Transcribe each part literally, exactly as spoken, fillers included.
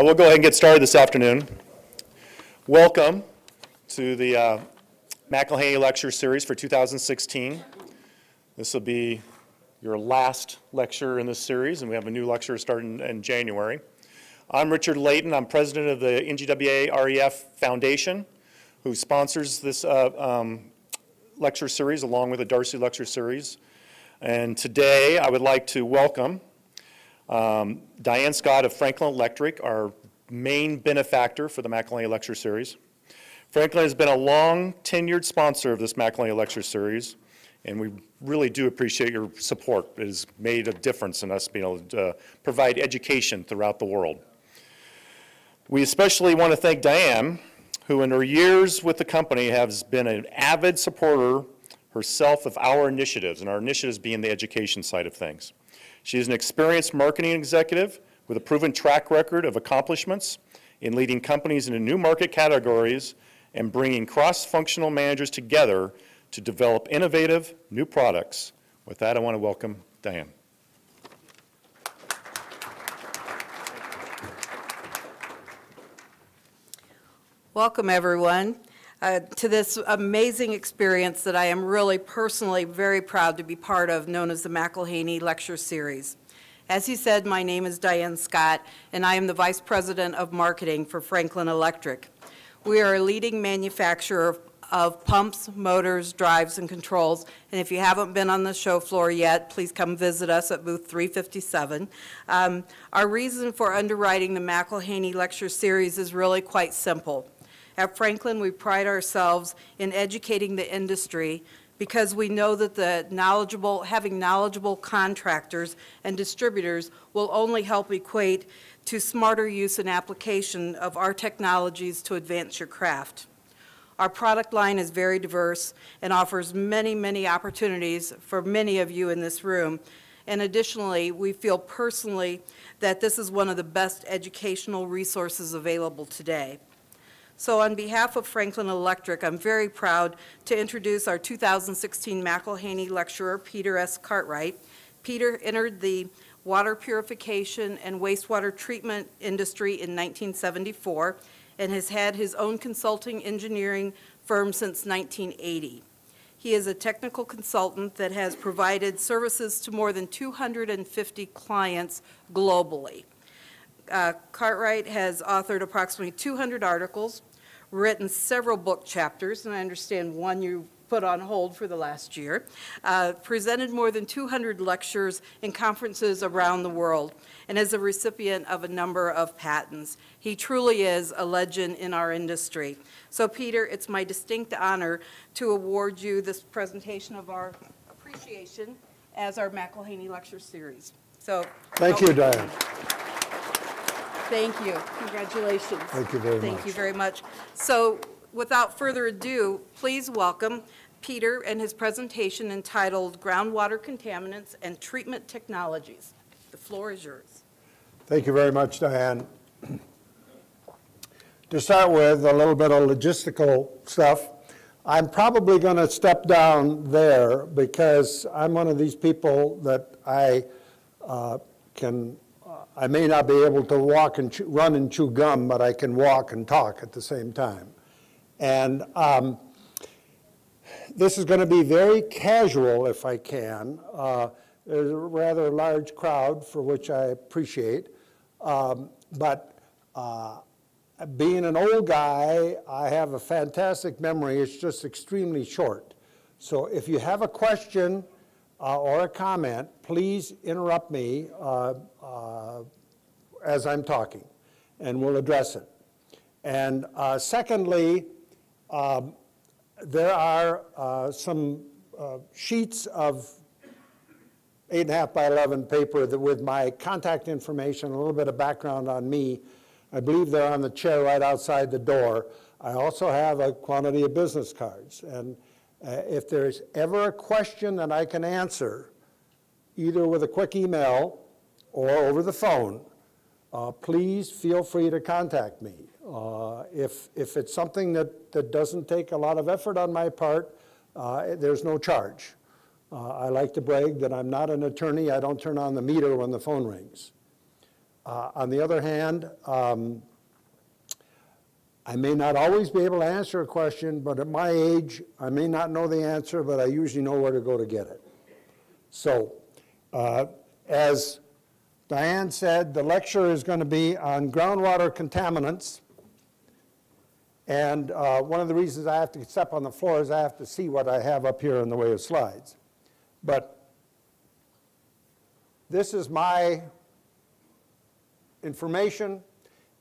Uh, we'll go ahead and get started this afternoon. Welcome to the uh, McEllhiney Lecture Series for two thousand sixteen. This will be your last lecture in this series, and we have a new lecture starting in January. I'm Richard Layton. I'm president of the N G W A R E F Foundation, who sponsors this uh, um, lecture series along with the Darcy Lecture Series. And today I would like to welcome Um, Diane Scott of Franklin Electric, our main benefactor for the McEllhiney Lecture Series. Franklin has been a long-tenured sponsor of this McEllhiney Lecture Series, and we really do appreciate your support. It has made a difference in us being able to uh, provide education throughout the world. We especially want to thank Diane, who in her years with the company has been an avid supporter herself of our initiatives, and our initiatives being the education side of things. She is an experienced marketing executive with a proven track record of accomplishments in leading companies into new market categories and bringing cross-functional managers together to develop innovative new products. With that, I want to welcome Diane. Welcome, everyone, uh, to this amazing experience that I am really personally very proud to be part of, known as the McEllhiney Lecture Series. As he said, my name is Diane Scott, and I am the Vice President of Marketing for Franklin Electric. We are a leading manufacturer of, of pumps, motors, drives, and controls, and if you haven't been on the show floor yet, please come visit us at booth three fifty-seven. Um, our reason for underwriting the McEllhiney Lecture Series is really quite simple. At Franklin, we pride ourselves in educating the industry because we know that the knowledgeable, having knowledgeable contractors and distributors will only help equate to smarter use and application of our technologies to advance your craft. Our product line is very diverse and offers many, many opportunities for many of you in this room. And additionally, we feel personally that this is one of the best educational resources available today. So on behalf of Franklin Electric, I'm very proud to introduce our two thousand sixteen McEllhiney lecturer, Peter S. Cartwright. Peter entered the water purification and wastewater treatment industry in nineteen seventy-four and has had his own consulting engineering firm since nineteen eighty. He is a technical consultant that has provided services to more than two hundred fifty clients globally. Uh, Cartwright has authored approximately two hundred articles, written several book chapters, and I understand one you put on hold for the last year, uh, presented more than two hundred lectures and conferences around the world, and is a recipient of a number of patents. He truly is a legend in our industry. So Peter, it's my distinct honor to award you this presentation of our appreciation as our McEllhiney Lecture Series. So, Thank you, Diane. Thank you. Congratulations. Thank you very much. Thank you very much. So without further ado, please welcome Peter and his presentation entitled Groundwater Contaminants and Treatment Technologies. The floor is yours. Thank you very much, Diane. To start with, a little bit of logistical stuff. I'm probably going to step down there because I'm one of these people that I uh, can I may not be able to walk and chew, run and chew gum, but I can walk and talk at the same time. And um, this is going to be very casual if I can. Uh, there's a rather large crowd, for which I appreciate. Um, but uh, being an old guy, I have a fantastic memory. It's just extremely short. So if you have a question Uh, or a comment, please interrupt me uh, uh, as I'm talking, and we'll address it. And uh, secondly, um, there are uh, some uh, sheets of eight and a half by eleven paper that with my contact information, a little bit of background on me. I believe they're on the chair right outside the door. I also have a quantity of business cards. and. Uh, if there's ever a question that I can answer, either with a quick email or over the phone, uh, please feel free to contact me. Uh, if, if it's something that, that doesn't take a lot of effort on my part, uh, there's no charge. Uh, I like to brag that I'm not an attorney. I don't turn on the meter when the phone rings. Uh, on the other hand, um, I may not always be able to answer a question, but at my age, I may not know the answer, but I usually know where to go to get it. So uh, as Diane said, the lecture is going to be on groundwater contaminants. And uh, one of the reasons I have to step on the floor is I have to see what I have up here in the way of slides. But this is my information,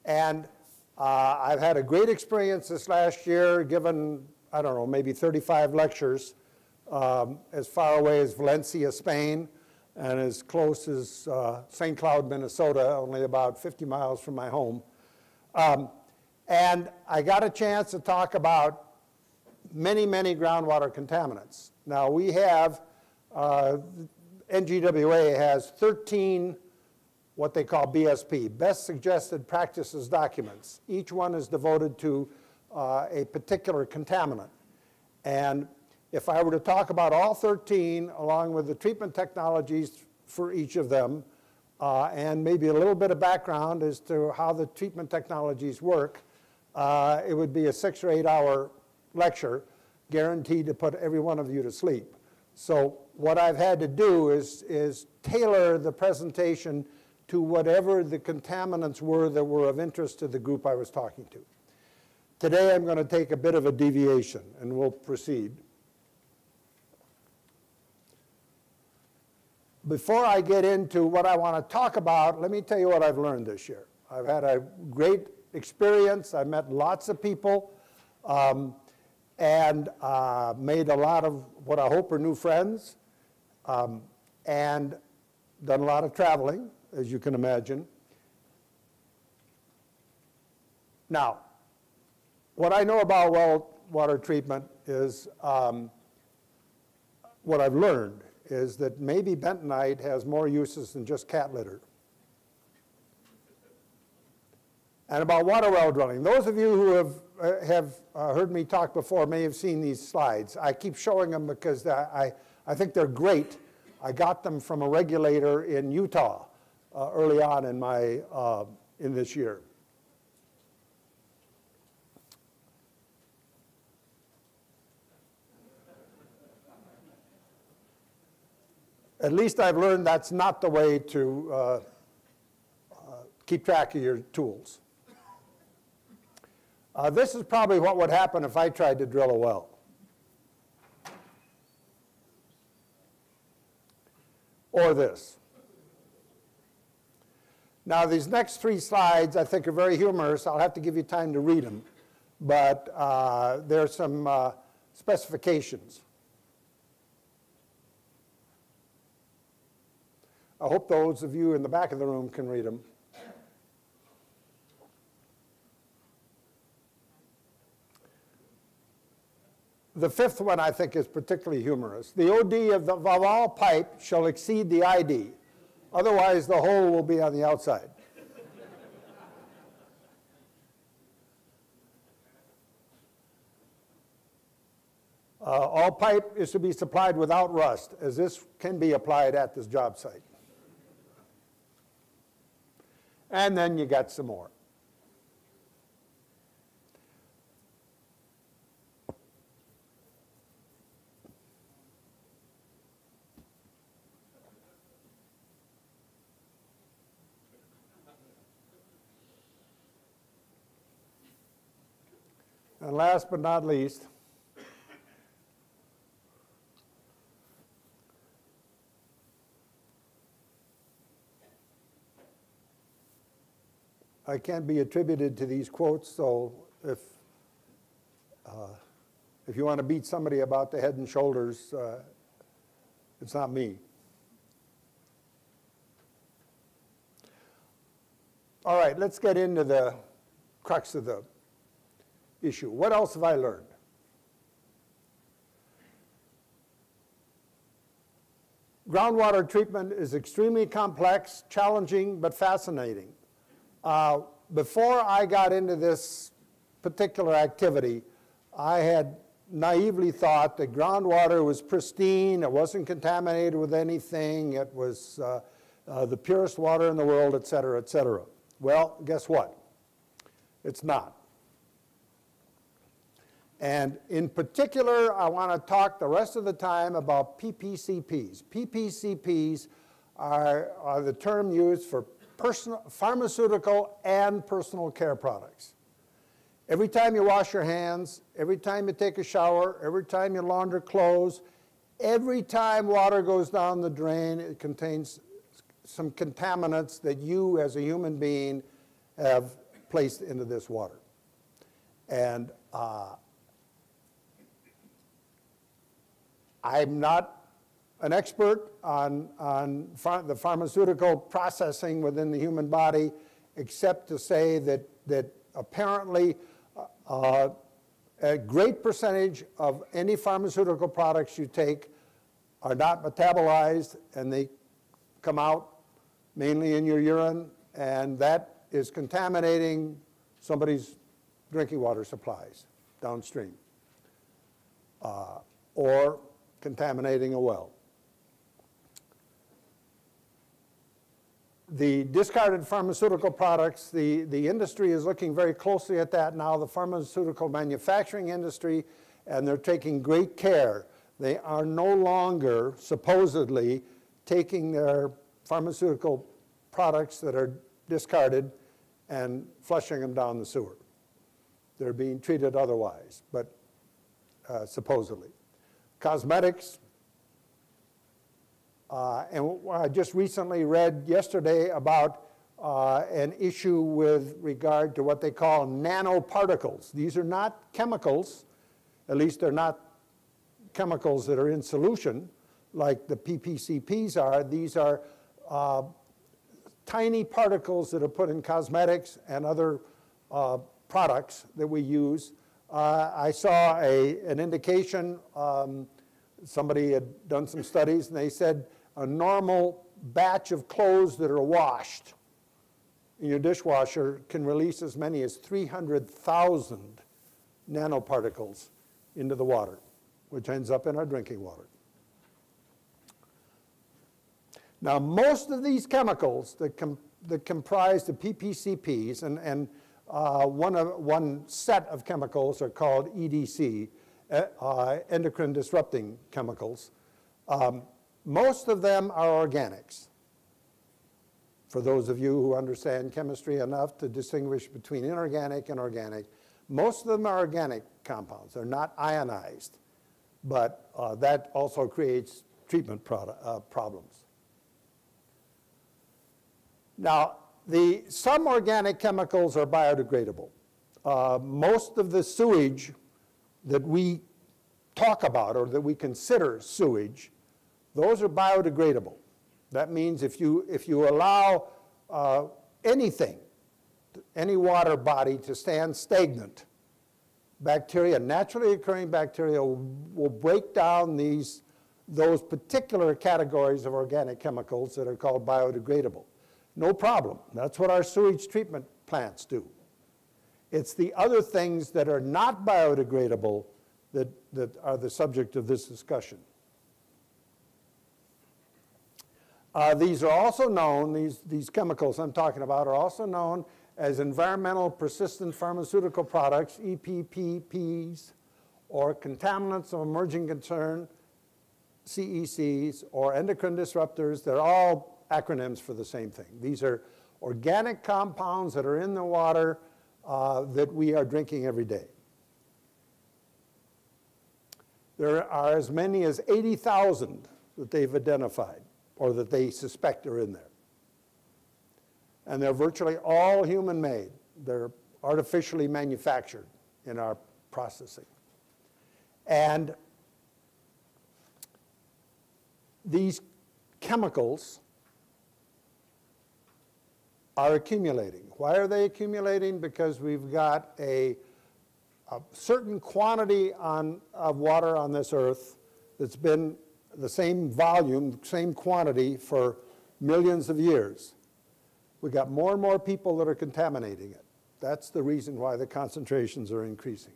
and uh, I've had a great experience this last year, given, I don't know, maybe thirty-five lectures um, as far away as Valencia, Spain, and as close as uh, Saint Cloud, Minnesota, only about fifty miles from my home. Um, and I got a chance to talk about many, many groundwater contaminants. Now we have, uh, N G W A has thirteen what they call B S P, Best Suggested Practices Documents. Each one is devoted to uh, a particular contaminant. And if I were to talk about all thirteen, along with the treatment technologies for each of them, uh, and maybe a little bit of background as to how the treatment technologies work, uh, it would be a six or eight hour lecture, guaranteed to put every one of you to sleep. So what I've had to do is, is tailor the presentation to whatever the contaminants were that were of interest to the group I was talking to. Today I'm going to take a bit of a deviation, and we'll proceed. Before I get into what I want to talk about, let me tell you what I've learned this year. I've had a great experience. I met lots of people um, and uh, made a lot of what I hope are new friends, um, and done a lot of traveling, as you can imagine. Now, what I know about well water treatment is um, what I've learned is that maybe bentonite has more uses than just cat litter. And about water well drilling, those of you who have, uh, have uh, heard me talk before may have seen these slides. I keep showing them because I, I think they're great. I got them from a regulator in Utah uh, early on in, my, uh, in this year. At least I've learned that's not the way to uh, uh, keep track of your tools. Uh, this is probably what would happen if I tried to drill a well. Or this. Now these next three slides I think are very humorous. I'll have to give you time to read them. But uh, there are some uh, specifications. I hope those of you in the back of the room can read them. The fifth one I think is particularly humorous. The O D of the valve pipe shall exceed the I D. Otherwise, the hole will be on the outside. uh, all pipe is to be supplied without rust, as this can be applied at this job site. And then you got some more. And last but not least, I can't be attributed to these quotes, so if, uh, if you want to beat somebody about the head and shoulders, uh, it's not me. All right, let's get into the crux of the issue. What else have I learned? Groundwater treatment is extremely complex, challenging, but fascinating. Uh, before I got into this particular activity, I had naively thought that groundwater was pristine, it wasn't contaminated with anything, it was uh, uh, the purest water in the world, et cetera, et cetera. Well, guess what? It's not. And in particular, I want to talk the rest of the time about P P C Ps. P P C Ps are, are the term used for personal, pharmaceutical and personal care products. Every time you wash your hands, every time you take a shower, every time you launder clothes, every time water goes down the drain, it contains some contaminants that you as a human being have placed into this water. And uh, I'm not an expert on, on ph- the pharmaceutical processing within the human body, except to say that, that apparently uh, a great percentage of any pharmaceutical products you take are not metabolized, and they come out mainly in your urine, and that is contaminating somebody's drinking water supplies downstream, uh, or contaminating a well. The discarded pharmaceutical products, the, the industry is looking very closely at that now, the pharmaceutical manufacturing industry, and they're taking great care. They are no longer, supposedly, taking their pharmaceutical products that are discarded and flushing them down the sewer. They're being treated otherwise, but uh, supposedly. Cosmetics. Uh, and I just recently read yesterday about uh, an issue with regard to what they call nanoparticles. These are not chemicals, at least they're not chemicals that are in solution like the P P C Ps are. These are uh, tiny particles that are put in cosmetics and other uh, products that we use. Uh, I saw a, an indication, um, somebody had done some studies, and they said a normal batch of clothes that are washed in your dishwasher can release as many as three hundred thousand nanoparticles into the water, which ends up in our drinking water. Now, most of these chemicals that, com that comprise the P P C Ps, and, and uh, one, of, one set of chemicals are called E D C, Uh, endocrine disrupting chemicals. Um, most of them are organics. For those of you who understand chemistry enough to distinguish between inorganic and organic, most of them are organic compounds. They're not ionized, but uh, that also creates treatment product, uh, problems. Now, the, some organic chemicals are biodegradable. Uh, most of the sewage that we talk about or that we consider sewage, those are biodegradable. That means if you, if you allow uh, anything, any water body to stand stagnant, bacteria, naturally occurring bacteria will, will break down these, those particular categories of organic chemicals that are called biodegradable. No problem. That's what our sewage treatment plants do. It's the other things that are not biodegradable that, that are the subject of this discussion. Uh, these are also known, these, these chemicals I'm talking about are also known as environmental persistent pharmaceutical products, E P P Ps, or contaminants of emerging concern, C E Cs, or endocrine disruptors. They're all acronyms for the same thing. These are organic compounds that are in the water Uh, that we are drinking every day. There are as many as eighty thousand that they've identified or that they suspect are in there. And they're virtually all human-made. They're artificially manufactured in our processing. And these chemicals are accumulating. Why are they accumulating? Because we've got a, a certain quantity on, of water on this earth that's been the same volume, same quantity for millions of years. We've got more and more people that are contaminating it. That's the reason why the concentrations are increasing.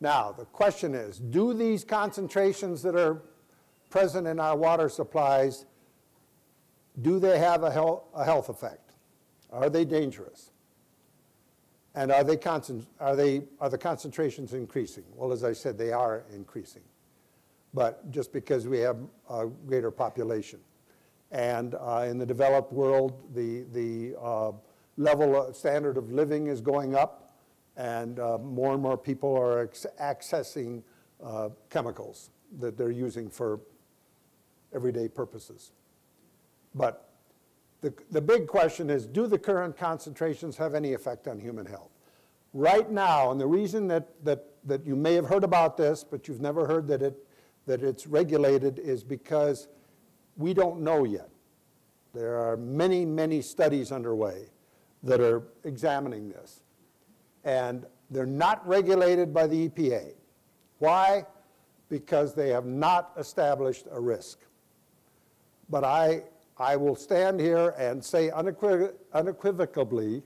Now, the question is, do these concentrations that are present in our water supplies do they have a health, a health effect? Are they dangerous? And are they constant, are they, are the concentrations increasing? Well, as I said, they are increasing, but just because we have a greater population. And uh, in the developed world, the, the uh, level of standard of living is going up, and uh, more and more people are accessing uh, chemicals that they're using for everyday purposes. But the, the big question is, do the current concentrations have any effect on human health? Right now, and the reason that, that, that you may have heard about this, but you've never heard that, it, that it's regulated, is because we don't know yet. There are many, many studies underway that are examining this. And they're not regulated by the E P A. Why? Because they have not established a risk. But I, I will stand here and say unequiv unequivocally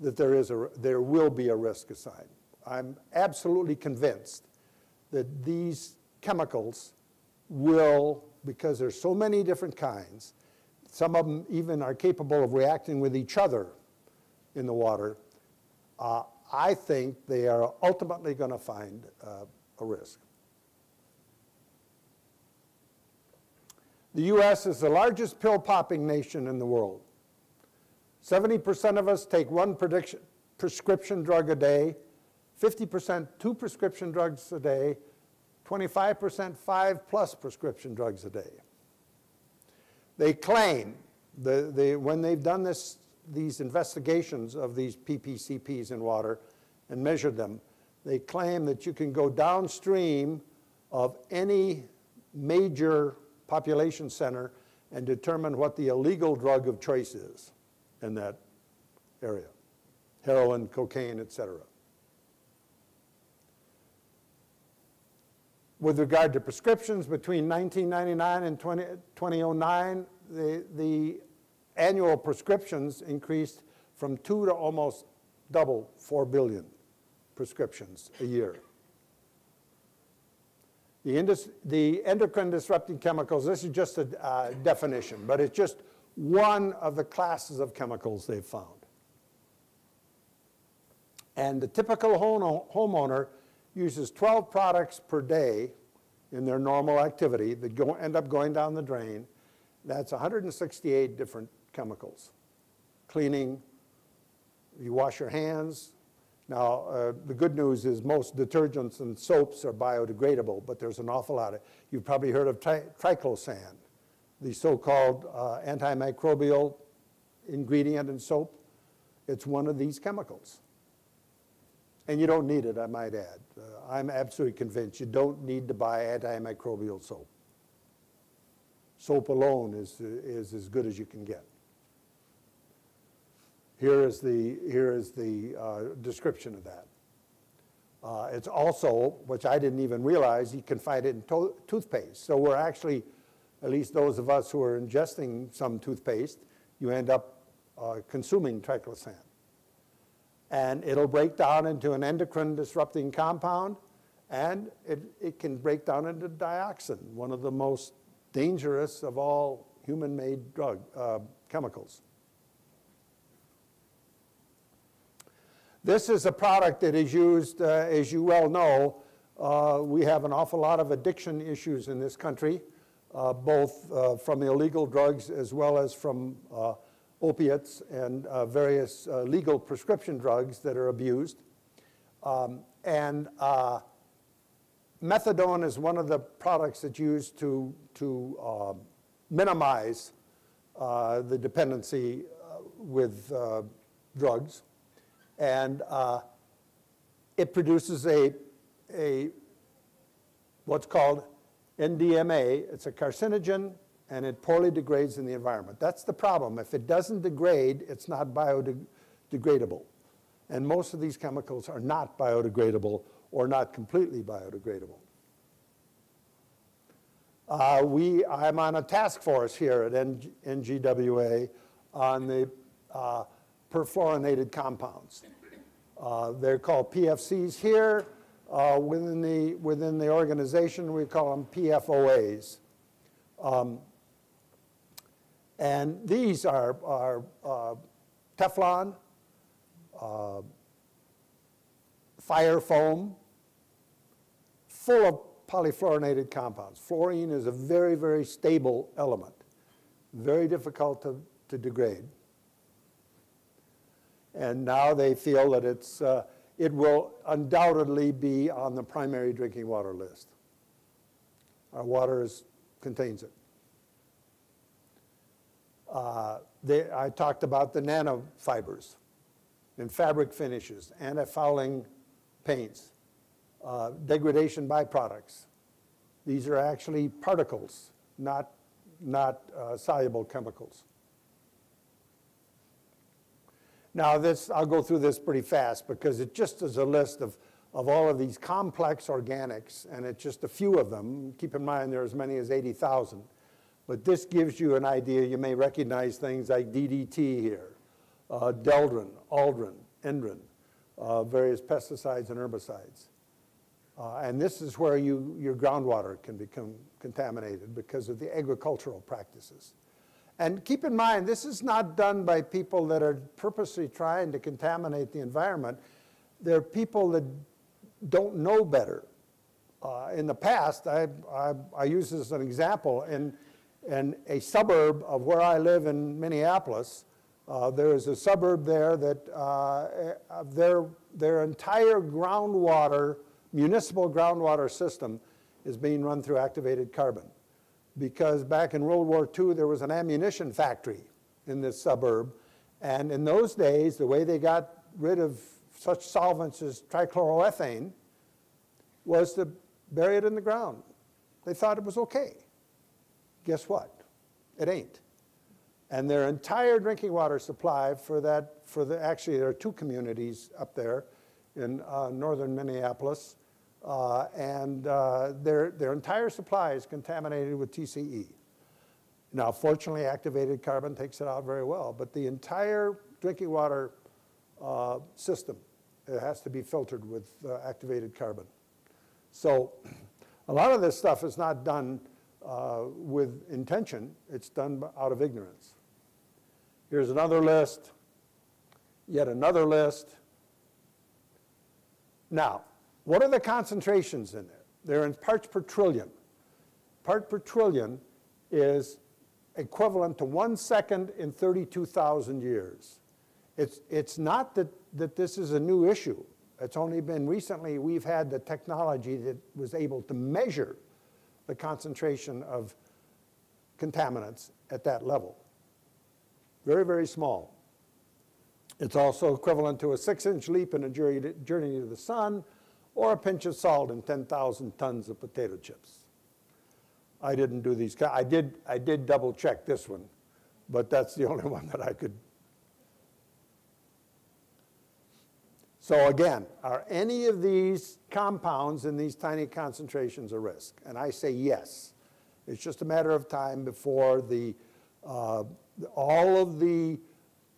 that there, is a, there will be a risk assigned. I'm absolutely convinced that these chemicals will, because there's so many different kinds, some of them even are capable of reacting with each other in the water, uh, I think they are ultimately going to find uh, a risk. The U S is the largest pill-popping nation in the world. seventy percent of us take one prescription drug a day, fifty percent two prescription drugs a day, twenty-five percent five plus prescription drugs a day. They claim, the, the, when they've done this, these investigations of these P P C Ps in water and measured them, they claim that you can go downstream of any major population center and determine what the illegal drug of choice is in that area, heroin, cocaine, et cetera. With regard to prescriptions, between nineteen ninety-nine and twenty oh nine, the, the annual prescriptions increased from two to almost double, four billion prescriptions a year. The, the endocrine disrupting chemicals, this is just a uh, definition, but it's just one of the classes of chemicals they've found. And the typical homeowner uses twelve products per day in their normal activity that go, end up going down the drain. That's one hundred sixty-eight different chemicals. Cleaning, you wash your hands. Now, uh, the good news is most detergents and soaps are biodegradable, but there's an awful lot of, you've probably heard of tri triclosan, the so-called uh, antimicrobial ingredient in soap. It's one of these chemicals. And you don't need it, I might add. Uh, I'm absolutely convinced you don't need to buy antimicrobial soap. Soap alone is, is as good as you can get. Here is the, here is the uh, description of that. Uh, it's also, which I didn't even realize, you can find it in to toothpaste. So we're actually, at least those of us who are ingesting some toothpaste, you end up uh, consuming triclosan. And it'll break down into an endocrine disrupting compound, and it, it can break down into dioxin, one of the most dangerous of all human-made drug uh, chemicals. This is a product that is used, uh, as you well know, uh, we have an awful lot of addiction issues in this country, uh, both uh, from illegal drugs as well as from uh, opiates and uh, various uh, legal prescription drugs that are abused. Um, and uh, methadone is one of the products that's used to, to uh, minimize uh, the dependency uh, with uh, drugs. And uh, it produces a, a, what's called N D M A. It's a carcinogen, and it poorly degrades in the environment. That's the problem. If it doesn't degrade, it's not biodegradable. And most of these chemicals are not biodegradable or not completely biodegradable. Uh, we, I'm on a task force here at N G W A on the uh, perfluorinated compounds. Uh, they're called P F Cs here. Uh, within, the, within the organization, we call them P F O As. Um, And these are, are uh, Teflon, uh, fire foam, full of polyfluorinated compounds. Fluorine is a very, very stable element, very difficult to, to degrade. And now they feel that it's, uh, it will undoubtedly be on the primary drinking water list. Our water is, contains it. Uh, they, I talked about the nanofibers in fabric finishes, anti-fouling paints, uh, degradation byproducts. These are actually particles, not, not uh, soluble chemicals. Now this, I'll go through this pretty fast because it just is a list of, of all of these complex organics, and it's just a few of them. Keep in mind there are as many as eighty thousand. But this gives you an idea. You may recognize things like D D T here, uh, Deldrin, Aldrin, Endrin, uh, various pesticides and herbicides. Uh, and this is where you, your groundwater can become contaminated because of the agricultural practices. And keep in mind, this is not done by people that are purposely trying to contaminate the environment. They're people that don't know better. Uh, in the past, I, I, I use this as an example. In, in a suburb of where I live in Minneapolis, uh, there is a suburb there that uh, their, their entire groundwater, municipal groundwater system is being run through activated carbon. Because back in World War Two, there was an ammunition factory in this suburb. And in those days, the way they got rid of such solvents as trichloroethane was to bury it in the ground. They thought it was okay. Guess what? It ain't. And their entire drinking water supply for that, for the, actually there are two communities up there in uh, northern Minneapolis. Uh, and uh, their, their entire supply is contaminated with T C E. Now, fortunately, activated carbon takes it out very well, but the entire drinking water uh, system, it has to be filtered with uh, activated carbon. So a lot of this stuff is not done uh, with intention. It's done out of ignorance. Here's another list, yet another list. Now, what are the concentrations in there? They're in parts per trillion. Part per trillion is equivalent to one second in thirty-two thousand years. It's, it's not that, that this is a new issue. It's only been recently we've had the technology that was able to measure the concentration of contaminants at that level. Very, very small. It's also equivalent to a six-inch leap in a journey to, journey to the sun, or a pinch of salt in ten thousand tons of potato chips. I didn't do these. I did, I did double check this one, but that's the only one that I could. So again, are any of these compounds in these tiny concentrations a risk? And I say yes. It's just a matter of time before the, uh, all of the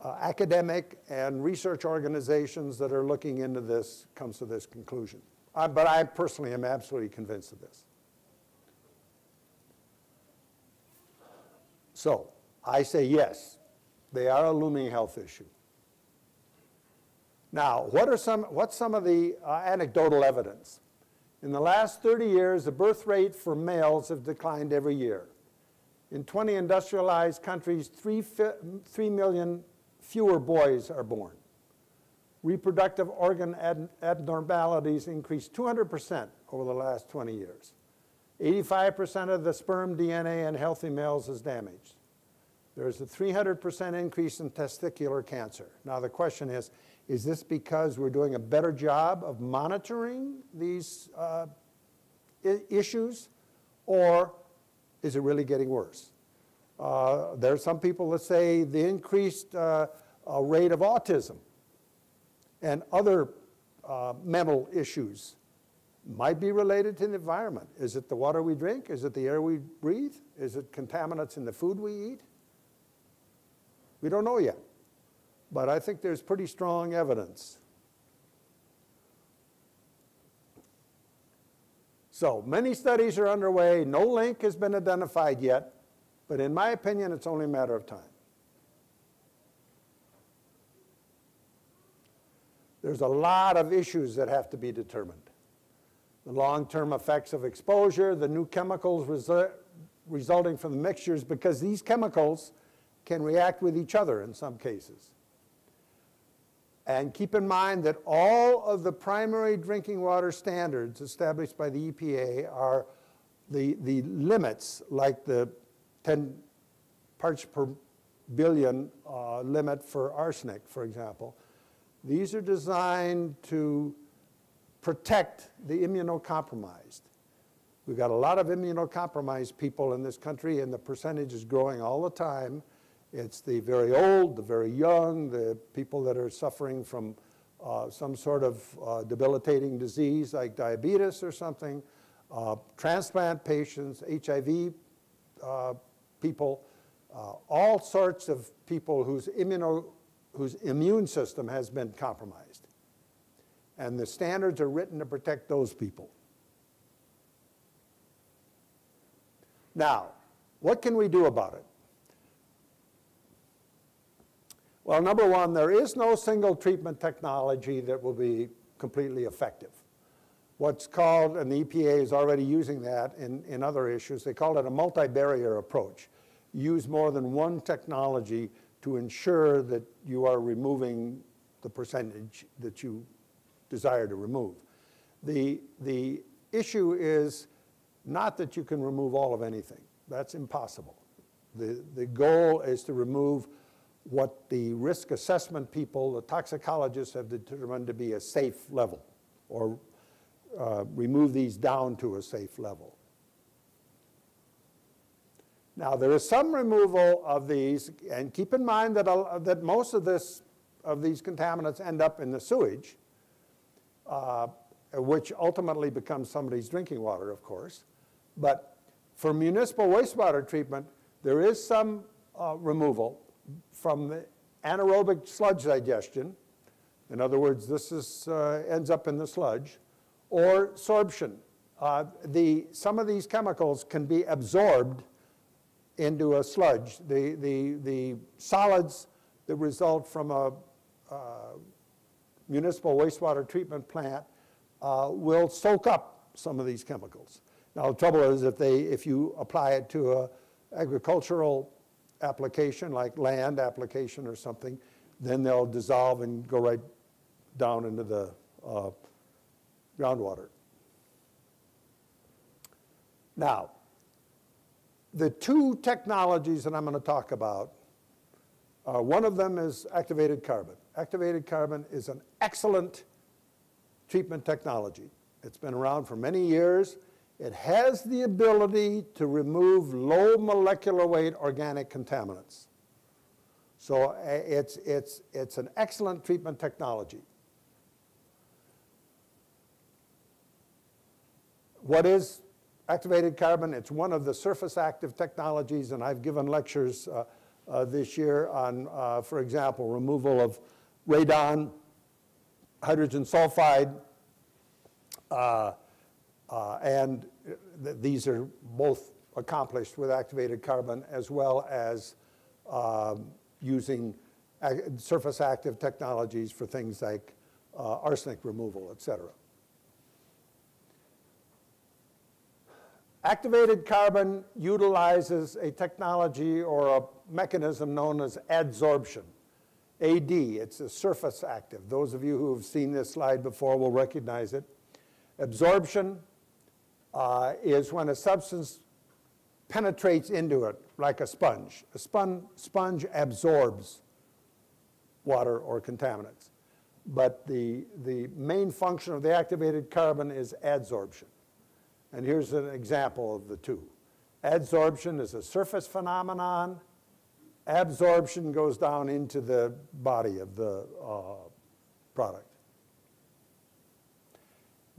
Uh, academic and research organizations that are looking into this comes to this conclusion. I, but I personally am absolutely convinced of this. So I say yes, they are a looming health issue. Now, what are some, what's some of the uh, anecdotal evidence? In the last thirty years, the birth rate for males have declined every year. In twenty industrialized countries, three, three million fewer boys are born. Reproductive organ abnormalities increased two hundred percent over the last twenty years. eighty-five percent of the sperm D N A in healthy males is damaged. There is a three hundred percent increase in testicular cancer. Now the question is, is this because we're doing a better job of monitoring these uh, issues, or is it really getting worse? Uh, there are some people that say the increased uh, uh, rate of autism and other uh, mental issues might be related to the environment. Is it the water we drink? Is it the air we breathe? Is it contaminants in the food we eat? We don't know yet, but I think there's pretty strong evidence. So many studies are underway. No link has been identified yet. But in my opinion, it's only a matter of time. There's a lot of issues that have to be determined. The long-term effects of exposure, the new chemicals resu resulting from the mixtures, because these chemicals can react with each other in some cases. And keep in mind that all of the primary drinking water standards established by the E P A are the, the limits, like the ten parts per billion uh, limit for arsenic, for example. These are designed to protect the immunocompromised. We've got a lot of immunocompromised people in this country, and the percentage is growing all the time. It's the very old, the very young, the people that are suffering from uh, some sort of uh, debilitating disease like diabetes or something, uh, transplant patients, H I V uh, people, uh, all sorts of people whose immuno whose immune system has been compromised. And the standards are written to protect those people. Now, what can we do about it? Well, number one, there is no single treatment technology that will be completely effective. What's called, and the E P A is already using that in, in other issues, they call it a multi-barrier approach. Use more than one technology to ensure that you are removing the percentage that you desire to remove. The, the issue is not that you can remove all of anything. That's impossible. The, the goal is to remove what the risk assessment people, the toxicologists, have determined to be a safe level, or uh, remove these down to a safe level. Now, there is some removal of these, and keep in mind that, uh, that most of, this, of these contaminants end up in the sewage, uh, which ultimately becomes somebody's drinking water, of course. But for municipal wastewater treatment, there is some uh, removal from the anaerobic sludge digestion. In other words, this is, uh, ends up in the sludge, or sorption. Uh, the, some of these chemicals can be absorbed into a sludge. The, the, the solids that result from a uh, municipal wastewater treatment plant uh, will soak up some of these chemicals. Now, the trouble is if, they, if you apply it to an agricultural application, like land application or something, then they'll dissolve and go right down into the uh, groundwater. Now, the two technologies that I'm going to talk about, uh, one of them is activated carbon. Activated carbon is an excellent treatment technology. It's been around for many years. It has the ability to remove low molecular weight organic contaminants. So it's, it's, it's an excellent treatment technology. What is activated carbon? It's one of the surface active technologies, and I've given lectures uh, uh, this year on, uh, for example, removal of radon, hydrogen sulfide, uh, Uh, and th these are both accomplished with activated carbon, as well as uh, using ac surface active technologies for things like uh, arsenic removal, et cetera. Activated carbon utilizes a technology or a mechanism known as adsorption, A D. It's a surface active. Those of you who have seen this slide before will recognize it. Adsorption Uh, is when a substance penetrates into it like a sponge. A spon sponge absorbs water or contaminants. But the, the main function of the activated carbon is adsorption. And here's an example of the two. Adsorption is a surface phenomenon. Absorption goes down into the body of the uh, product.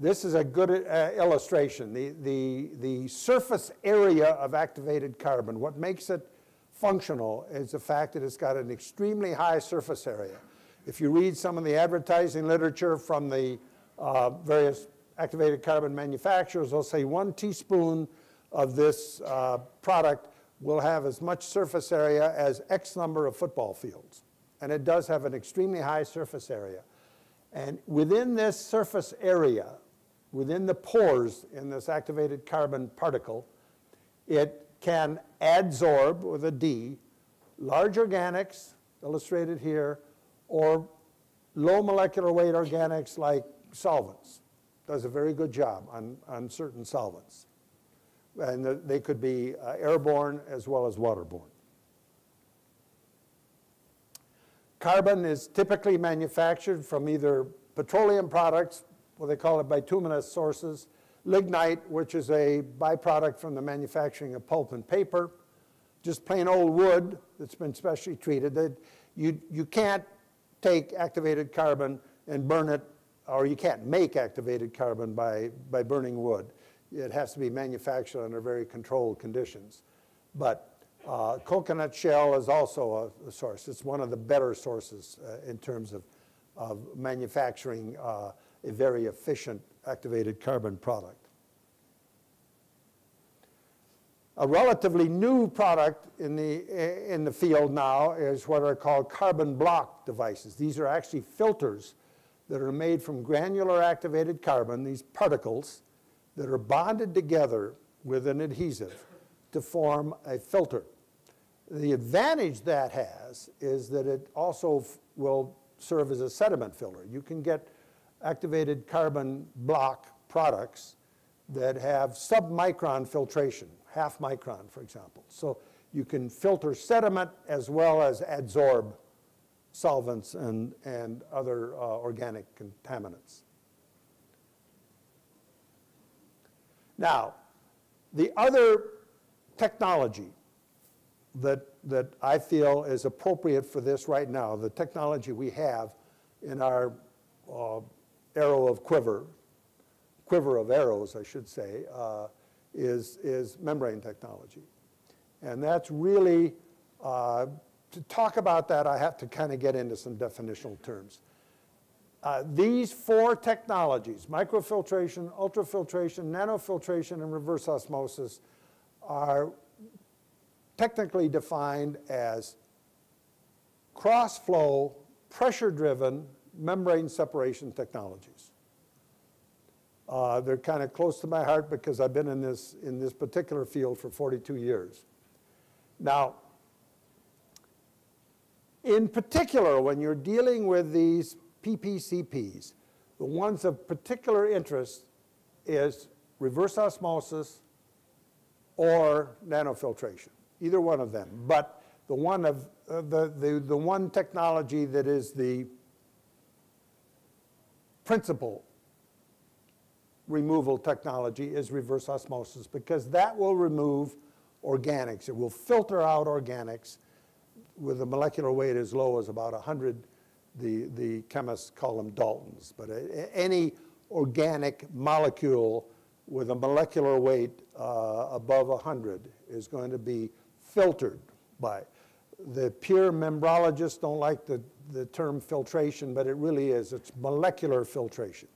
This is a good uh, illustration. The, the, the surface area of activated carbon, what makes it functional is the fact that it's got an extremely high surface area. If you read some of the advertising literature from the uh, various activated carbon manufacturers, they'll say one teaspoon of this uh, product will have as much surface area as X number of football fields. And it does have an extremely high surface area. And within this surface area, within the pores in this activated carbon particle, it can adsorb, with a D, large organics, illustrated here, or low molecular weight organics like solvents. Does a very good job on, on certain solvents. And the, they could be uh, airborne as well as waterborne. Carbon is typically manufactured from either petroleum products, well, they call it bituminous sources, lignite, which is a byproduct from the manufacturing of pulp and paper, just plain old wood that's been specially treated. That you, you can't take activated carbon and burn it, or you can't make activated carbon by, by burning wood. It has to be manufactured under very controlled conditions. But uh, coconut shell is also a, a source. It's one of the better sources uh, in terms of, of manufacturing uh, a very efficient activated carbon product. A relatively new product in the, in the field now is what are called carbon block devices. These are actually filters that are made from granular activated carbon, these particles that are bonded together with an adhesive to form a filter. The advantage that has is that it also will serve as a sediment filter. You can get activated carbon block products that have submicron filtration, half micron, for example. So you can filter sediment as well as adsorb solvents and, and other uh, organic contaminants. Now, the other technology that, that I feel is appropriate for this right now, the technology we have in our uh, arrow of quiver, quiver of arrows, I should say, uh, is, is membrane technology. And that's really, uh, to talk about that, I have to kind of get into some definitional terms. Uh, these four technologies, microfiltration, ultrafiltration, nanofiltration, and reverse osmosis, are technically defined as cross-flow, pressure-driven membrane separation technologies. Uh, they're kind of close to my heart because I've been in this, in this particular field for forty-two years. Now, in particular, when you're dealing with these P P C Ps, the ones of particular interest is reverse osmosis or nanofiltration, either one of them. But the one, of, uh, the, the, the one technology that is the principal removal technology is reverse osmosis, because that will remove organics. It will filter out organics with a molecular weight as low as about one hundred. The, the chemists call them Daltons, but a, any organic molecule with a molecular weight uh, above one hundred is going to be filtered by. The pure membrologists don't like the, the term filtration, but it really is. It's molecular filtration.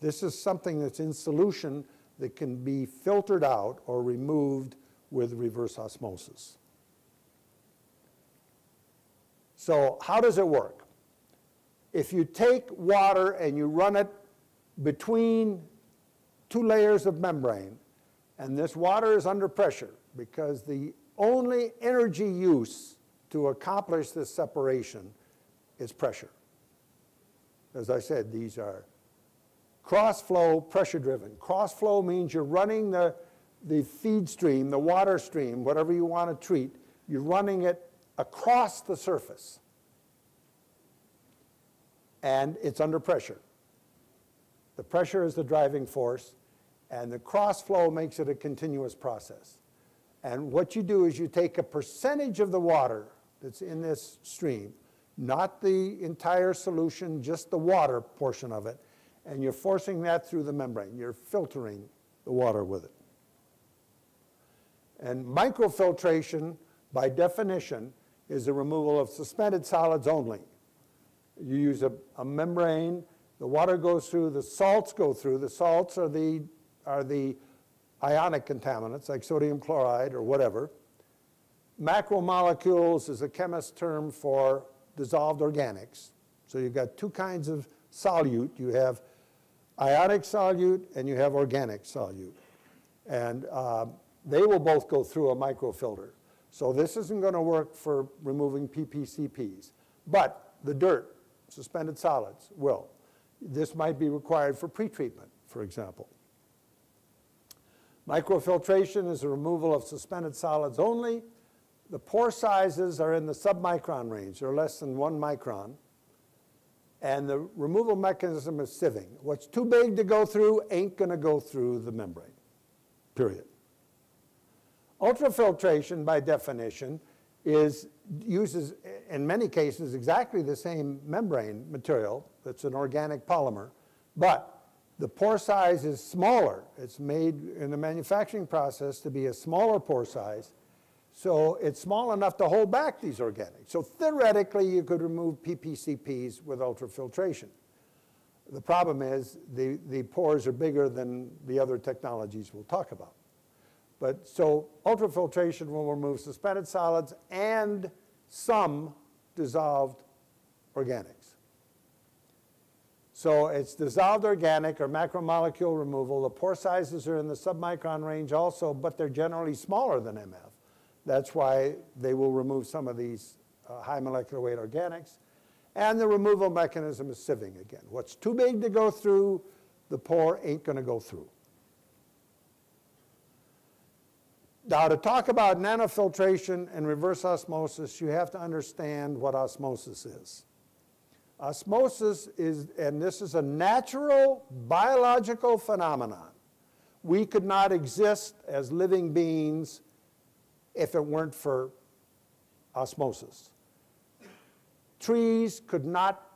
This is something that's in solution that can be filtered out or removed with reverse osmosis. So how does it work? If you take water and you run it between two layers of membrane, and this water is under pressure, because the only energy use to accomplish this separation is pressure. As I said, these are cross-flow, pressure-driven. Cross-flow means you're running the, the feed stream, the water stream, whatever you want to treat, you're running it across the surface. And it's under pressure. The pressure is the driving force, and the cross-flow makes it a continuous process. And what you do is you take a percentage of the water that's in this stream, not the entire solution, just the water portion of it, and you're forcing that through the membrane. You're filtering the water with it. And microfiltration, by definition, is the removal of suspended solids only. You use a, a membrane, the water goes through, the salts go through. The salts are the, are the ionic contaminants, like sodium chloride or whatever. Macromolecules is a chemist term for dissolved organics. So you've got two kinds of solute. You have ionic solute and you have organic solute. And uh, they will both go through a microfilter. So this isn't going to work for removing P P C Ps. But the dirt, suspended solids, will. This might be required for pretreatment, for example. Microfiltration is the removal of suspended solids only. The pore sizes are in the submicron range. They're less than one micron. And the removal mechanism is sieving. What's too big to go through ain't going to go through the membrane, period. Ultrafiltration, by definition, is, uses, in many cases, exactly the same membrane material that's an organic polymer, but the pore size is smaller. It's made in the manufacturing process to be a smaller pore size, so it's small enough to hold back these organics. So theoretically, you could remove P P C Ps with ultrafiltration. The problem is the, the pores are bigger than the other technologies we'll talk about. But so ultrafiltration will remove suspended solids and some dissolved organics. So it's dissolved organic or macromolecule removal. The pore sizes are in the submicron range also, but they're generally smaller than M F. That's why they will remove some of these uh, high molecular weight organics. And the removal mechanism is sieving again. What's too big to go through, the pore ain't going to go through. Now, to talk about nanofiltration and reverse osmosis, you have to understand what osmosis is. Osmosis is, and this is a natural biological phenomenon. We could not exist as living beings if it weren't for osmosis. Trees could not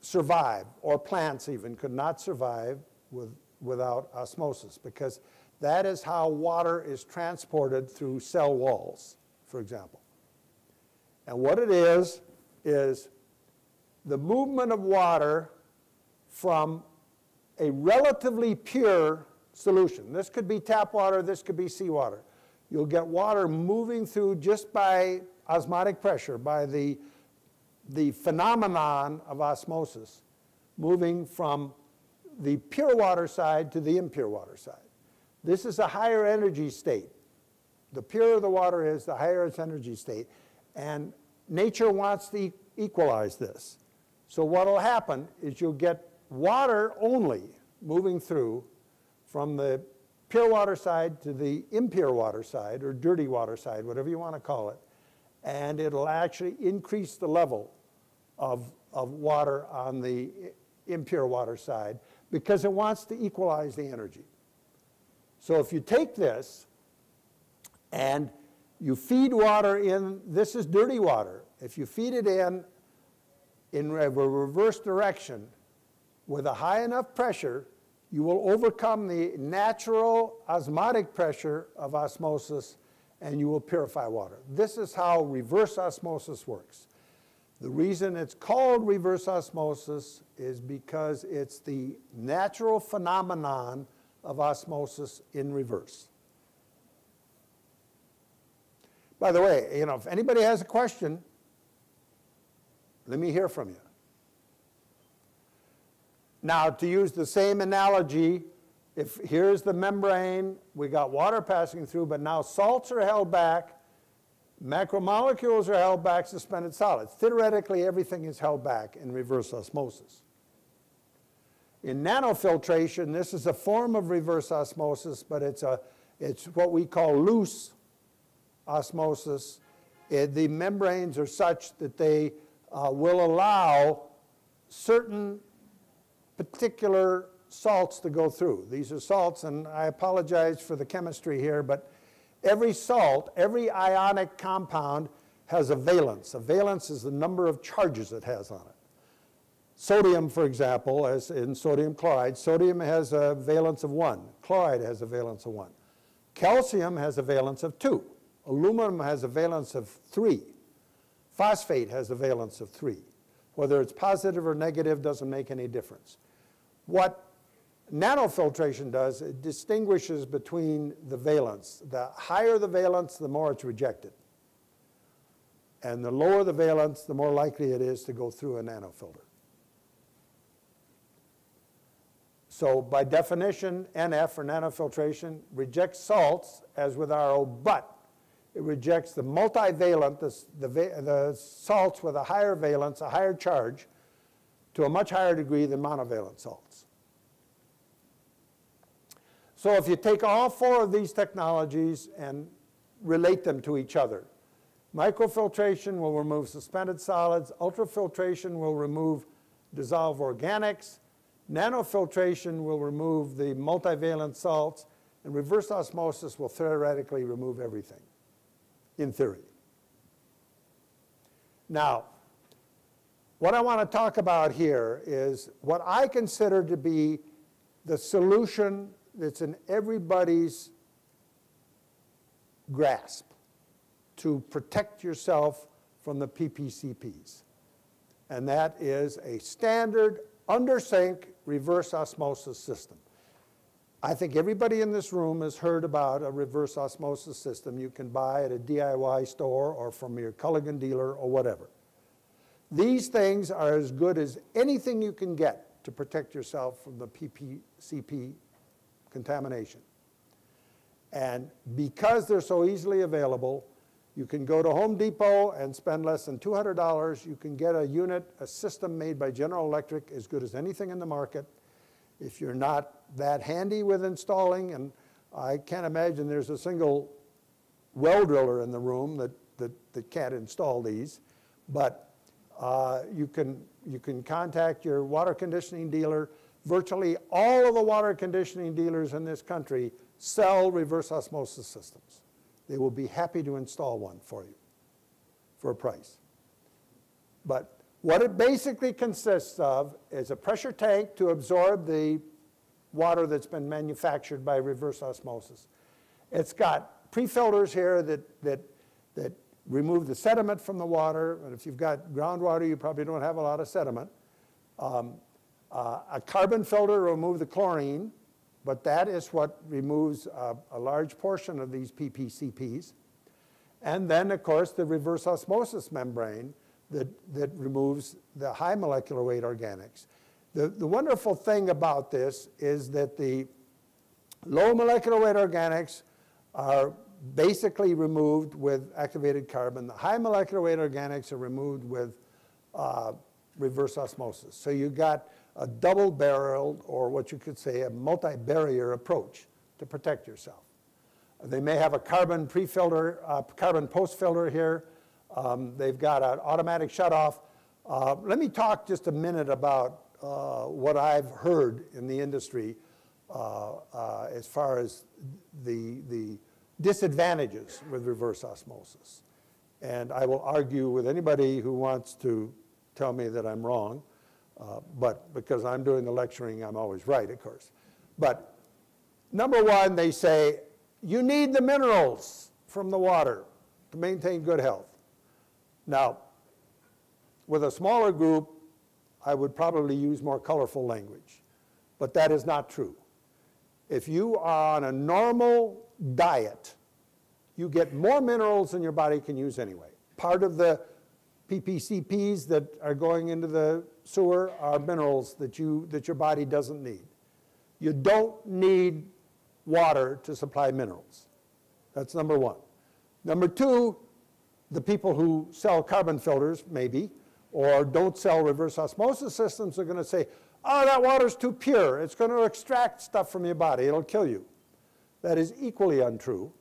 survive, or plants even could not survive with, without osmosis, because that is how water is transported through cell walls, for example. And what it is, is the movement of water from a relatively pure solution. This could be tap water, this could be seawater. You'll get water moving through just by osmotic pressure, by the, the phenomenon of osmosis, moving from the pure water side to the impure water side. This is a higher energy state. The purer the water is, the higher its energy state. And nature wants to equalize this. So what will happen is you'll get water only moving through from the pure water side to the impure water side, or dirty water side, whatever you want to call it. And it'll actually increase the level of, of water on the impure water side because it wants to equalize the energy. So if you take this and you feed water in, this is dirty water. If you feed it in in a reverse direction with a high enough pressure, you will overcome the natural osmotic pressure of osmosis and you will purify water. This is how reverse osmosis works. The reason it's called reverse osmosis is because it's the natural phenomenon of osmosis in reverse. By the way, you know, if anybody has a question, let me hear from you. Now, to use the same analogy, if here's the membrane, we got water passing through, but now salts are held back, macromolecules are held back, suspended solids. Theoretically, everything is held back in reverse osmosis. In nanofiltration, this is a form of reverse osmosis, but it's, a, it's what we call loose osmosis. It, the membranes are such that they uh, will allow certain particular salts to go through. These are salts, and I apologize for the chemistry here, but every salt, every ionic compound has a valence. A valence is the number of charges it has on it. Sodium, for example, as in sodium chloride, sodium has a valence of one. Chloride has a valence of one. Calcium has a valence of two. Aluminum has a valence of three. Phosphate has a valence of three. Whether it's positive or negative doesn't make any difference. What nanofiltration does, it distinguishes between the valence. The higher the valence, the more it's rejected. And the lower the valence, the more likely it is to go through a nanofilter. So by definition, N F, or nanofiltration, rejects salts, as with R O, but it rejects the multivalent, the, the, the salts with a higher valence, a higher charge, to a much higher degree than monovalent salts. So if you take all four of these technologies and relate them to each other, microfiltration will remove suspended solids, ultrafiltration will remove dissolved organics, nanofiltration will remove the multivalent salts, and reverse osmosis will theoretically remove everything, in theory. Now, what I want to talk about here is what I consider to be the solution that's in everybody's grasp to protect yourself from the P P C Ps. And that is a standard under-sink reverse osmosis system. I think everybody in this room has heard about a reverse osmosis system you can buy at a D I Y store or from your Culligan dealer or whatever. These things are as good as anything you can get to protect yourself from the P P C P contamination. And because they're so easily available, you can go to Home Depot and spend less than two hundred dollars. You can get a unit, a system made by General Electric as good as anything in the market. If you're not that handy with installing, and I can't imagine there's a single well driller in the room that, that, that can't install these, but uh, you can, you can contact your water conditioning dealer. Virtually all of the water conditioning dealers in this country sell reverse osmosis systems. They will be happy to install one for you for a price. But what it basically consists of is a pressure tank to absorb the water that's been manufactured by reverse osmosis. It's got pre-filters here that, that, that remove the sediment from the water. And if you've got groundwater, you probably don't have a lot of sediment. Um, uh, a carbon filter to remove the chlorine. But that is what removes a, a large portion of these P P C Ps. And then, of course, the reverse osmosis membrane that, that removes the high molecular weight organics. The, the wonderful thing about this is that the low molecular weight organics are basically removed with activated carbon. The high molecular weight organics are removed with uh, reverse osmosis. So you've got a double-barreled, or what you could say, a multi-barrier approach to protect yourself. They may have a carbon pre-filter, uh, carbon post-filter here. Um, they've got an automatic shutoff. Uh, let me talk just a minute about uh, what I've heard in the industry uh, uh, as far as the, the disadvantages with reverse osmosis. And I will argue with anybody who wants to tell me that I'm wrong. Uh, but because I'm doing the lecturing, I'm always right, of course. But number one, they say, you need the minerals from the water to maintain good health. Now, with a smaller group, I would probably use more colorful language. But that is not true. If you are on a normal diet, you get more minerals than your body can use anyway. Part of the P P C Ps that are going into the sewer are minerals that, you, that your body doesn't need. You don't need water to supply minerals. That's number one. Number two, the people who sell carbon filters, maybe, or don't sell reverse osmosis systems are going to say, oh, that water's too pure. It's going to extract stuff from your body. It'll kill you. That is equally untrue.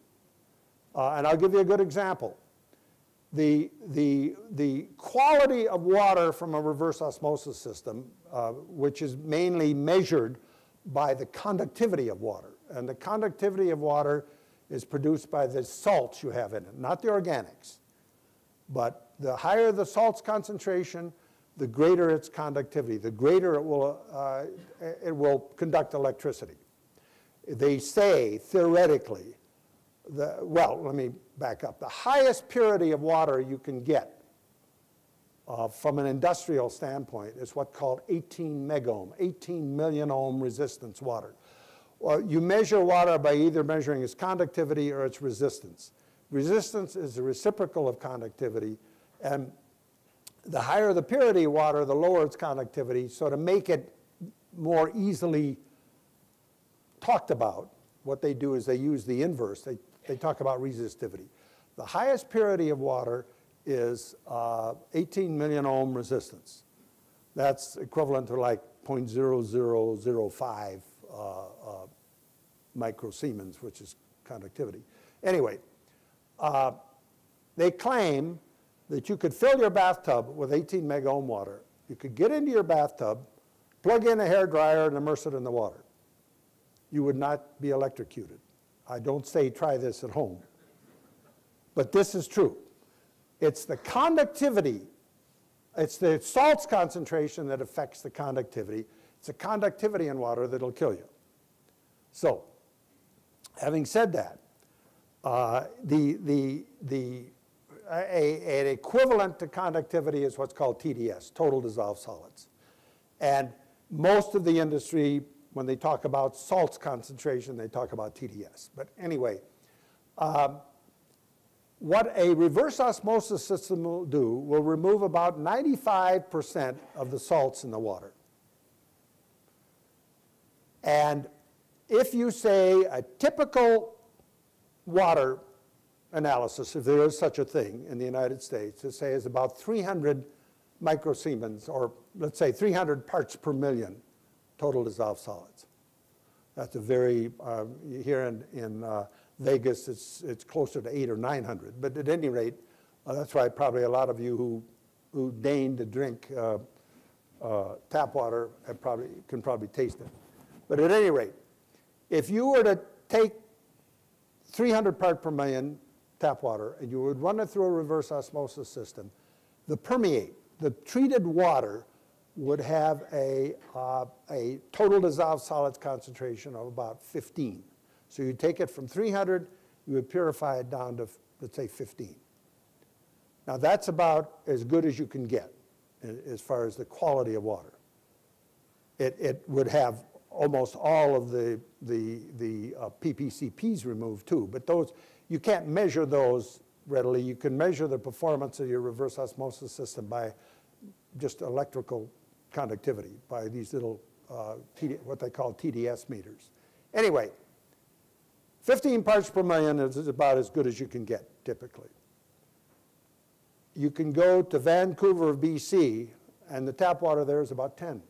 Uh, and I'll give you a good example. The, the, the quality of water from a reverse osmosis system, uh, which is mainly measured by the conductivity of water. And the conductivity of water is produced by the salts you have in it, not the organics. But the higher the salts concentration, the greater its conductivity, the greater it will, uh, it will conduct electricity. They say, theoretically, The, well, let me back up. The highest purity of water you can get uh, from an industrial standpoint is what's called eighteen megohm, eighteen million ohm resistance water. Well, you measure water by either measuring its conductivity or its resistance. Resistance is the reciprocal of conductivity, And the higher the purity water, the lower its conductivity. So to make it more easily talked about, what they do is they use the inverse. They, they talk about resistivity. The highest purity of water is uh, eighteen million ohm resistance. That's equivalent to like zero point zero zero zero five uh, uh, microsiemens, which is conductivity. Anyway, uh, they claim that you could fill your bathtub with eighteen mega ohm water. You could get into your bathtub, plug in a hair dryer, and immerse it in the water. You would not be electrocuted. I don't say try this at home, but this is true. It's the conductivity, it's the salts concentration that affects the conductivity. It's the conductivity in water that'll kill you. So, having said that, uh, the, the, the, a, an equivalent to conductivity is what's called T D S, total dissolved solids. And most of the industry, when they talk about salts concentration, they talk about T D S. But anyway, um, what a reverse osmosis system will do will remove about ninety-five percent of the salts in the water. And if you say a typical water analysis, if there is such a thing in the United States, let's say is about three hundred microsiemens, or let's say three hundred parts per million total dissolved solids. That's a very, uh, here in, in uh, Vegas, it's, it's closer to eight or nine hundred. But at any rate, uh, that's why probably a lot of you who, who deign to drink uh, uh, tap water have probably, can probably taste it. But at any rate, if you were to take three hundred part per million tap water and you would run it through a reverse osmosis system, the permeate, the treated water, would have a, uh, a total dissolved solids concentration of about fifteen. So you take it from three hundred, you would purify it down to, let's say, fifteen. Now that's about as good as you can get as far as the quality of water. It, it would have almost all of the, the, the uh, P P C Ps removed too, but those, you can't measure those readily. You can measure the performance of your reverse osmosis system by just electrical conductivity, by these little, uh, what they call T D S meters. Anyway, fifteen parts per million is about as good as you can get, typically. You can go to Vancouver, B C, and the tap water there is about ten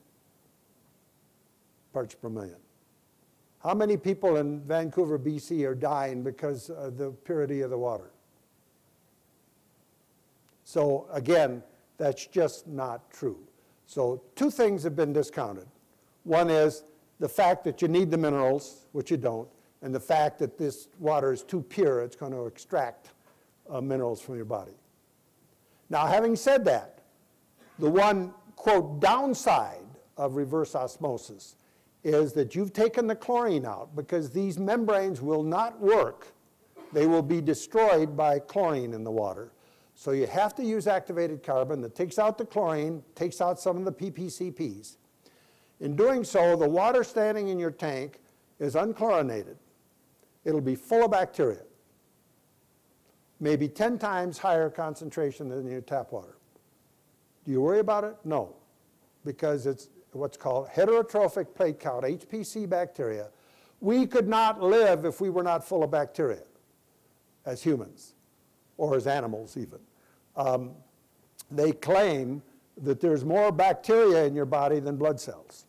parts per million. How many people in Vancouver, B C are dying because of the purity of the water? So again, that's just not true. So two things have been discounted. One is the fact that you need the minerals, which you don't, and the fact that this water is too pure, it's going to extract uh, minerals from your body. Now, having said that, the one, quote, downside of reverse osmosis is that you've taken the chlorine out, because these membranes will not work. They will be destroyed by chlorine in the water. So you have to use activated carbon that takes out the chlorine, takes out some of the P P C Ps. In doing so, the water standing in your tank is unchlorinated. It'll be full of bacteria, maybe ten times higher concentration than your tap water. Do you worry about it? No, because it's what's called heterotrophic plate count, H P C bacteria. We could not live if we were not full of bacteria as humans, or as animals even. Um, they claim that there's more bacteria in your body than blood cells.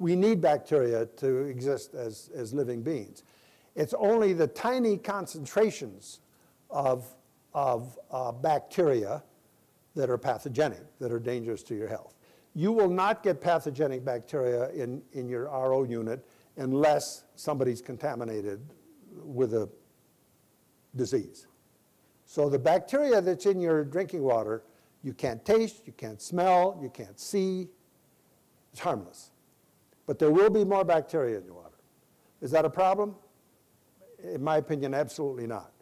We need bacteria to exist as, as living beings. It's only the tiny concentrations of, of uh, bacteria that are pathogenic, that are dangerous to your health. You will not get pathogenic bacteria in, in your R O unit unless somebody's contaminated with a disease. So the bacteria that's in your drinking water, you can't taste, you can't smell, you can't see. It's harmless. But there will be more bacteria in your water. Is that a problem? In my opinion, absolutely not.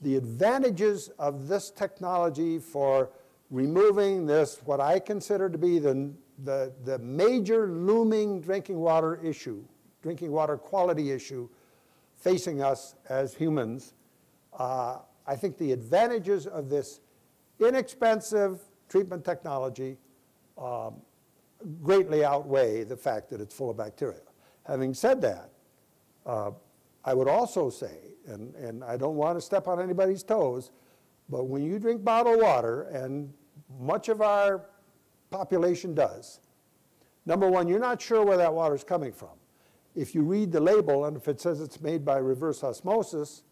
The advantages of this technology for removing this, what I consider to be the, the, the major looming drinking water issue, drinking water quality issue facing us as humans, uh, I think the advantages of this inexpensive treatment technology um, greatly outweigh the fact that it's full of bacteria. Having said that, uh, I would also say, and, and I don't want to step on anybody's toes, but when you drink bottled water, and much of our population does, number one, you're not sure where that water's coming from. If you read the label, and if it says it's made by reverse osmosis,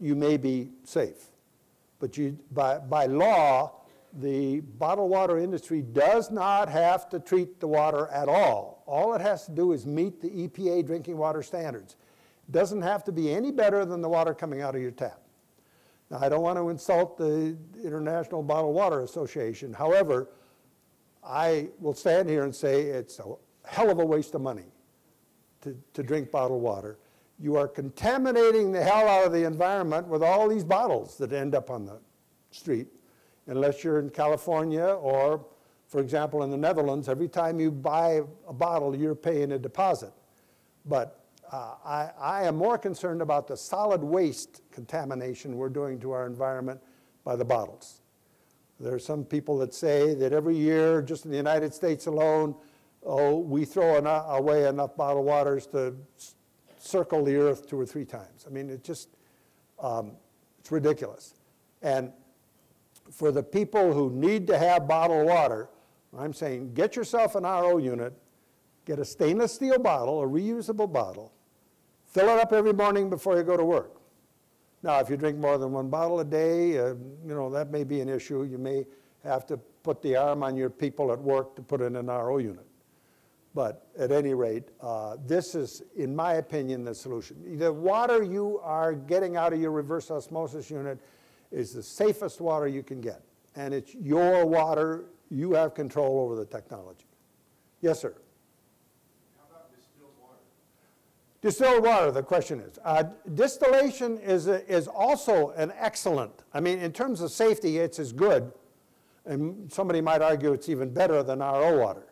you may be safe. But you, by, by law, the bottled water industry does not have to treat the water at all. All it has to do is meet the E P A drinking water standards. It doesn't have to be any better than the water coming out of your tap. Now, I don't want to insult the International Bottled Water Association. However, I will stand here and say it's a hell of a waste of money to, to drink bottled water. You are contaminating the hell out of the environment with all these bottles that end up on the street. Unless you're in California or, for example, in the Netherlands, every time you buy a bottle, you're paying a deposit. But uh, I, I am more concerned about the solid waste contamination we're doing to our environment by the bottles. There are some people that say that every year, just in the United States alone, oh, we throw en- away enough bottled waters to circle the earth two or three times. I mean, it just, um, it's ridiculous. And for the people who need to have bottled water, I'm saying get yourself an R O unit, get a stainless steel bottle, a reusable bottle, fill it up every morning before you go to work. Now, if you drink more than one bottle a day, uh, you know, that may be an issue. You may have to put the arm on your people at work to put in an R O unit. But at any rate, uh, this is, in my opinion, the solution. The water you are getting out of your reverse osmosis unit is the safest water you can get. And it's your water. You have control over the technology. Yes, sir? How about distilled water? Distilled water, the question is. Uh, distillation is, a, is also an excellent, I mean, in terms of safety, it's as good. And somebody might argue it's even better than R O water.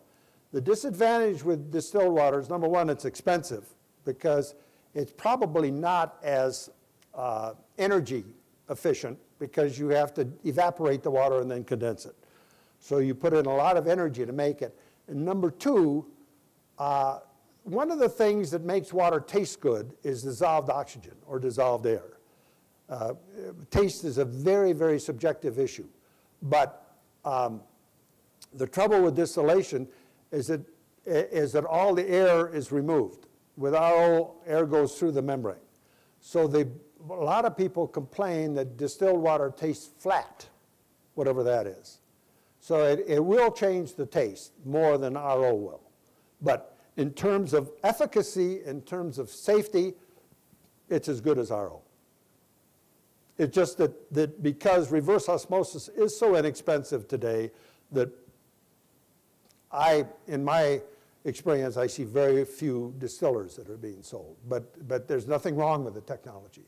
The disadvantage with distilled water is, number one, it's expensive because it's probably not as uh, energy efficient because you have to evaporate the water and then condense it. So you put in a lot of energy to make it. And number two, uh, one of the things that makes water taste good is dissolved oxygen or dissolved air. Uh, taste is a very, very subjective issue. But um, the trouble with distillation is that, is that all the air is removed. With R O, air goes through the membrane. So they, a lot of people complain that distilled water tastes flat, whatever that is. So it, it will change the taste more than R O will. But in terms of efficacy, in terms of safety, it's as good as R O. It's just that, that because reverse osmosis is so inexpensive today that I, in my experience, I see very few distillers that are being sold, but, but there's nothing wrong with the technology.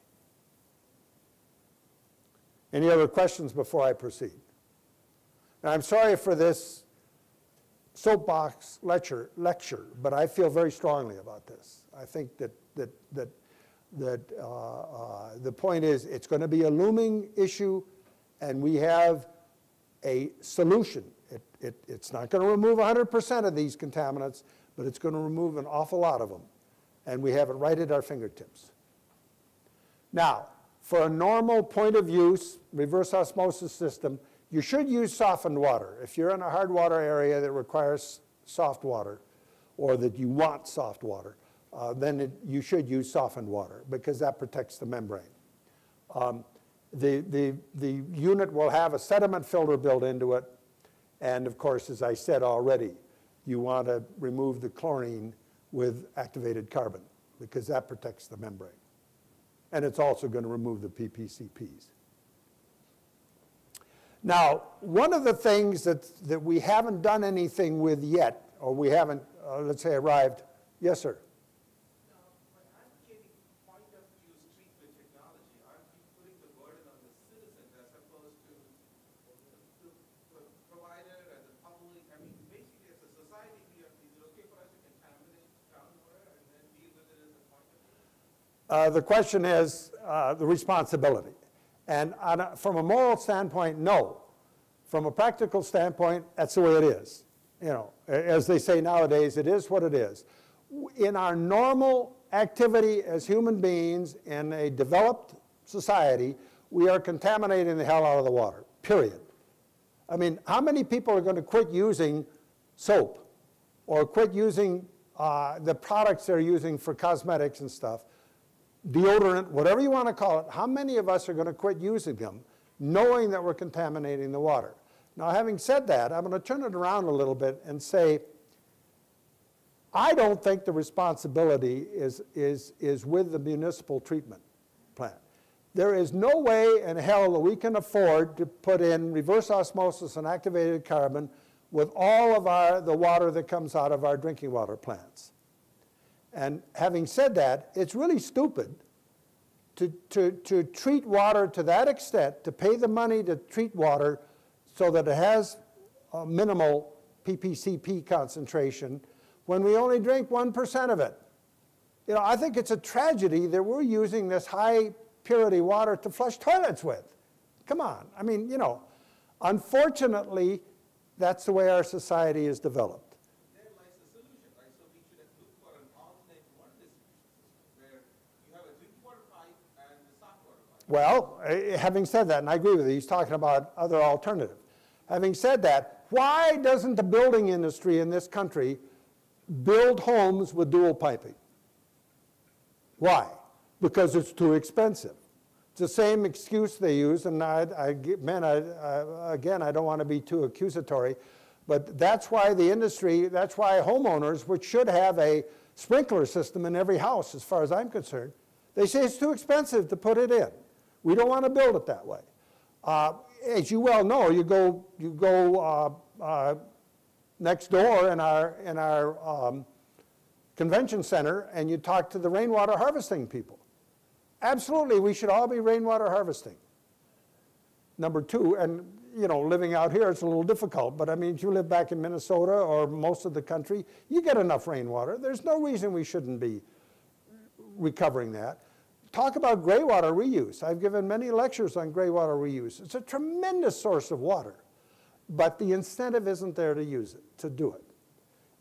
Any other questions before I proceed? Now, I'm sorry for this soapbox lecture, lecture, but I feel very strongly about this. I think that, that, that, that uh, uh, the point is it's going to be a looming issue, and we have a solution. It, it, it's not going to remove one hundred percent of these contaminants, but it's going to remove an awful lot of them. And we have it right at our fingertips. Now, for a normal point of use reverse osmosis system, you should use softened water. If you're in a hard water area that requires soft water, or that you want soft water, uh, then it, you should use softened water because that protects the membrane. Um, the, the, the unit will have a sediment filter built into it. And of course, as I said already, you want to remove the chlorine with activated carbon because that protects the membrane. And it's also going to remove the P P C Ps. Now, one of the things that, that we haven't done anything with yet, or we haven't, uh, let's say, arrived. Yes, sir? Now, when I'm giving point of use treatment technology, aren't you putting the burden on the citizen as opposed to the provider and the public? I mean, basically, as a society, we are, is it okay for us to contaminate groundwater and then deal with it as a point of use? Uh, the question is uh, the responsibility. And on a, from a moral standpoint, no. From a practical standpoint, that's the way it is. You know, as they say nowadays, it is what it is. In our normal activity as human beings in a developed society, we are contaminating the hell out of the water, period. I mean, how many people are going to quit using soap or quit using uh, the products they're using for cosmetics and stuff, deodorant, whatever you want to call it? How many of us are going to quit using them knowing that we're contaminating the water? Now, having said that, I'm going to turn it around a little bit and say, I don't think the responsibility is, is, is with the municipal treatment plant. There is no way in hell that we can afford to put in reverse osmosis and activated carbon with all of our, the water that comes out of our drinking water plants. And having said that, it's really stupid to, to, to treat water to that extent, to pay the money to treat water so that it has a minimal P P C P concentration when we only drink one percent of it. You know, I think it's a tragedy that we're using this high purity water to flush toilets with. Come on. I mean, you know, unfortunately, that's the way our society is developed. There lies a solution, right? So we should look for an alternate water distribution where you have a drink water pipe and a soft water pipe. Well, having said that, and I agree with you, he's talking about other alternatives. Having said that, why doesn't the building industry in this country build homes with dual piping? Why? Because it's too expensive. It's the same excuse they use, and I, I man, I, I, again, I don't want to be too accusatory, but that's why the industry, that's why homeowners, which should have a sprinkler system in every house, as far as I'm concerned, they say it's too expensive to put it in. We don't want to build it that way. Uh, as you well know, you go, you go uh, uh, next door in our, in our um, convention center, and you talk to the rainwater harvesting people. Absolutely, we should all be rainwater harvesting. Number two, and you know, living out here, it's a little difficult, but I mean, if you live back in Minnesota or most of the country, you get enough rainwater. There's no reason we shouldn't be recovering that. Talk about gray water reuse. I've given many lectures on gray water reuse. It's a tremendous source of water. But the incentive isn't there to use it, to do it.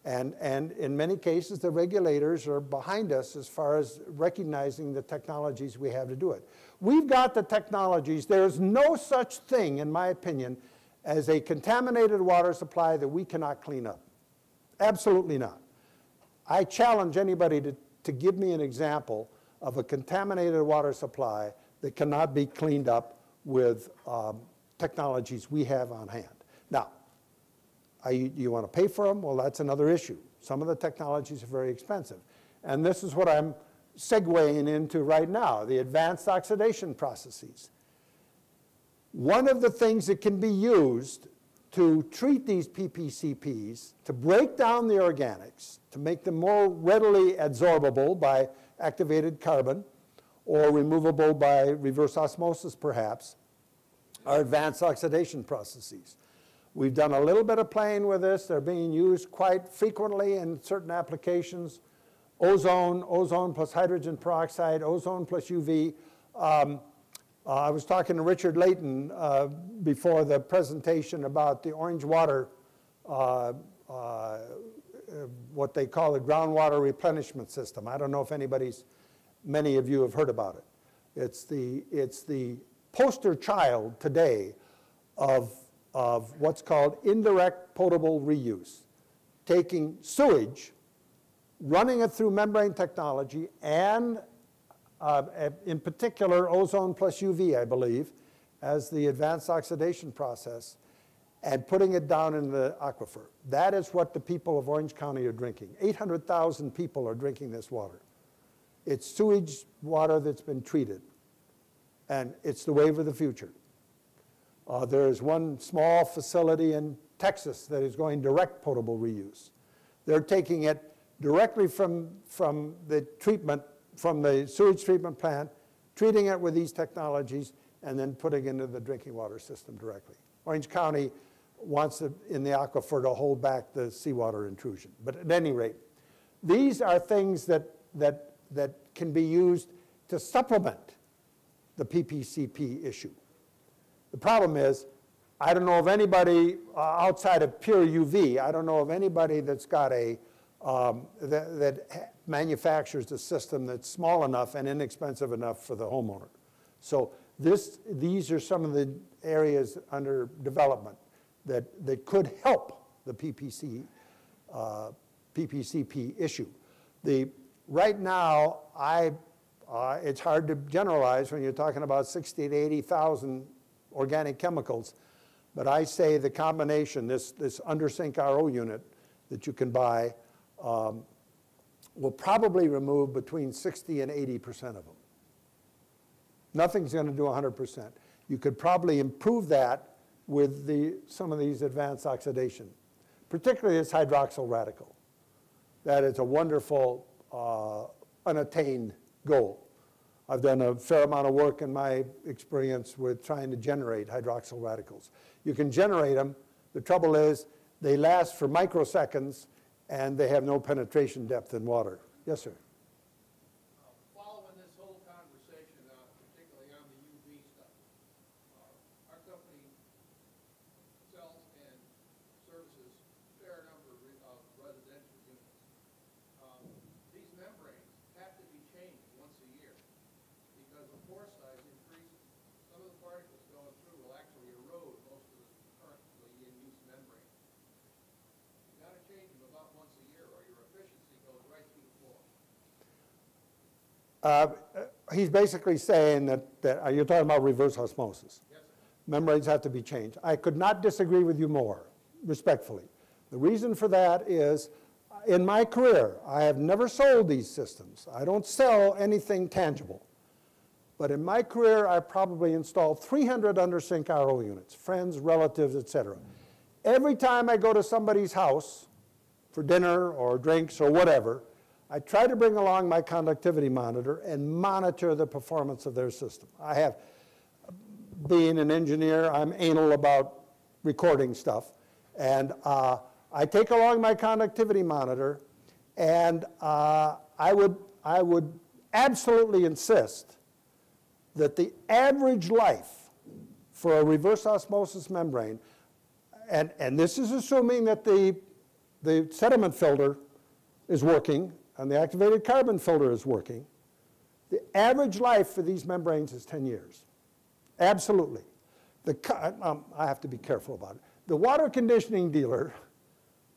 And, and in many cases, the regulators are behind us as far as recognizing the technologies we have to do it. We've got the technologies. There's no such thing, in my opinion, as a contaminated water supply that we cannot clean up. Absolutely not. I challenge anybody to, to give me an example of a contaminated water supply that cannot be cleaned up with um, technologies we have on hand. Now, are you, you want to pay for them? Well, that's another issue. Some of the technologies are very expensive. And this is what I'm segueing into right now, the advanced oxidation processes. One of the things that can be used to treat these P P C Ps, to break down the organics, to make them more readily adsorbable by activated carbon or removable by reverse osmosis perhaps, are advanced oxidation processes. We've done a little bit of playing with this. They're being used quite frequently in certain applications. Ozone, ozone plus hydrogen peroxide, ozone plus U V. Um, uh, I was talking to Richard Layton uh, before the presentation about the orange water, uh, uh, what they call the groundwater replenishment system. I don't know if anybody's, many of you have heard about it. It's the, it's the poster child today of of what's called indirect potable reuse, taking sewage, running it through membrane technology, and uh, in particular ozone plus U V, I believe, as the advanced oxidation process, and putting it down in the aquifer. That is what the people of Orange County are drinking. eight hundred thousand people are drinking this water. It's sewage water that's been treated, and it's the wave of the future. Uh, there is one small facility in Texas that is going direct potable reuse. They're taking it directly from, from the treatment, from the sewage treatment plant, treating it with these technologies, and then putting it into the drinking water system directly. Orange County wants to, in the aquifer, to hold back the seawater intrusion. But at any rate, these are things that, that, that can be used to supplement the P P C P issue. The problem is, I don't know of anybody uh, outside of pure U V, I don't know of anybody that's got a, um, that, that manufactures a system that's small enough and inexpensive enough for the homeowner. So this, these are some of the areas under development that, that could help the P P C, uh, P P C P issue. The, right now, I, uh, it's hard to generalize when you're talking about sixty to eighty thousand organic chemicals, but I say the combination, this, this under-sink R O unit that you can buy, um, will probably remove between sixty and eighty percent of them. Nothing's going to do one hundred percent. You could probably improve that with the, some of these advanced oxidation, particularly this hydroxyl radical. That is a wonderful uh, unattained goal. I've done a fair amount of work in my experience with trying to generate hydroxyl radicals. You can generate them. The trouble is they last for microseconds, and they have no penetration depth in water. Yes, sir? Uh, following this whole conversation, uh, particularly on the U V stuff, uh, our company sells and services a fair number of residential units. Um, these membranes have to be changed once a year, because the pore size increases. Some of the particles going through will actually erode most of the currently in use membrane. You've got to change them about once a year or your efficiency goes right through the floor. Uh, he's basically saying that, that uh, you're talking about reverse osmosis. Yes, sir. Membranes have to be changed. I could not disagree with you more, respectfully. The reason for that is, in my career, I have never sold these systems. I don't sell anything tangible. But in my career, I probably installed three hundred under-sink R O units, friends, relatives, et cetera. Every time I go to somebody's house for dinner or drinks or whatever, I try to bring along my conductivity monitor and monitor the performance of their system. I have, being an engineer, I'm anal about recording stuff. And uh, I take along my conductivity monitor, and uh, I would, I would absolutely insist that the average life for a reverse osmosis membrane, and, and this is assuming that the, the sediment filter is working and the activated carbon filter is working, the average life for these membranes is ten years. Absolutely. The, um, I have to be careful about it. The water conditioning dealer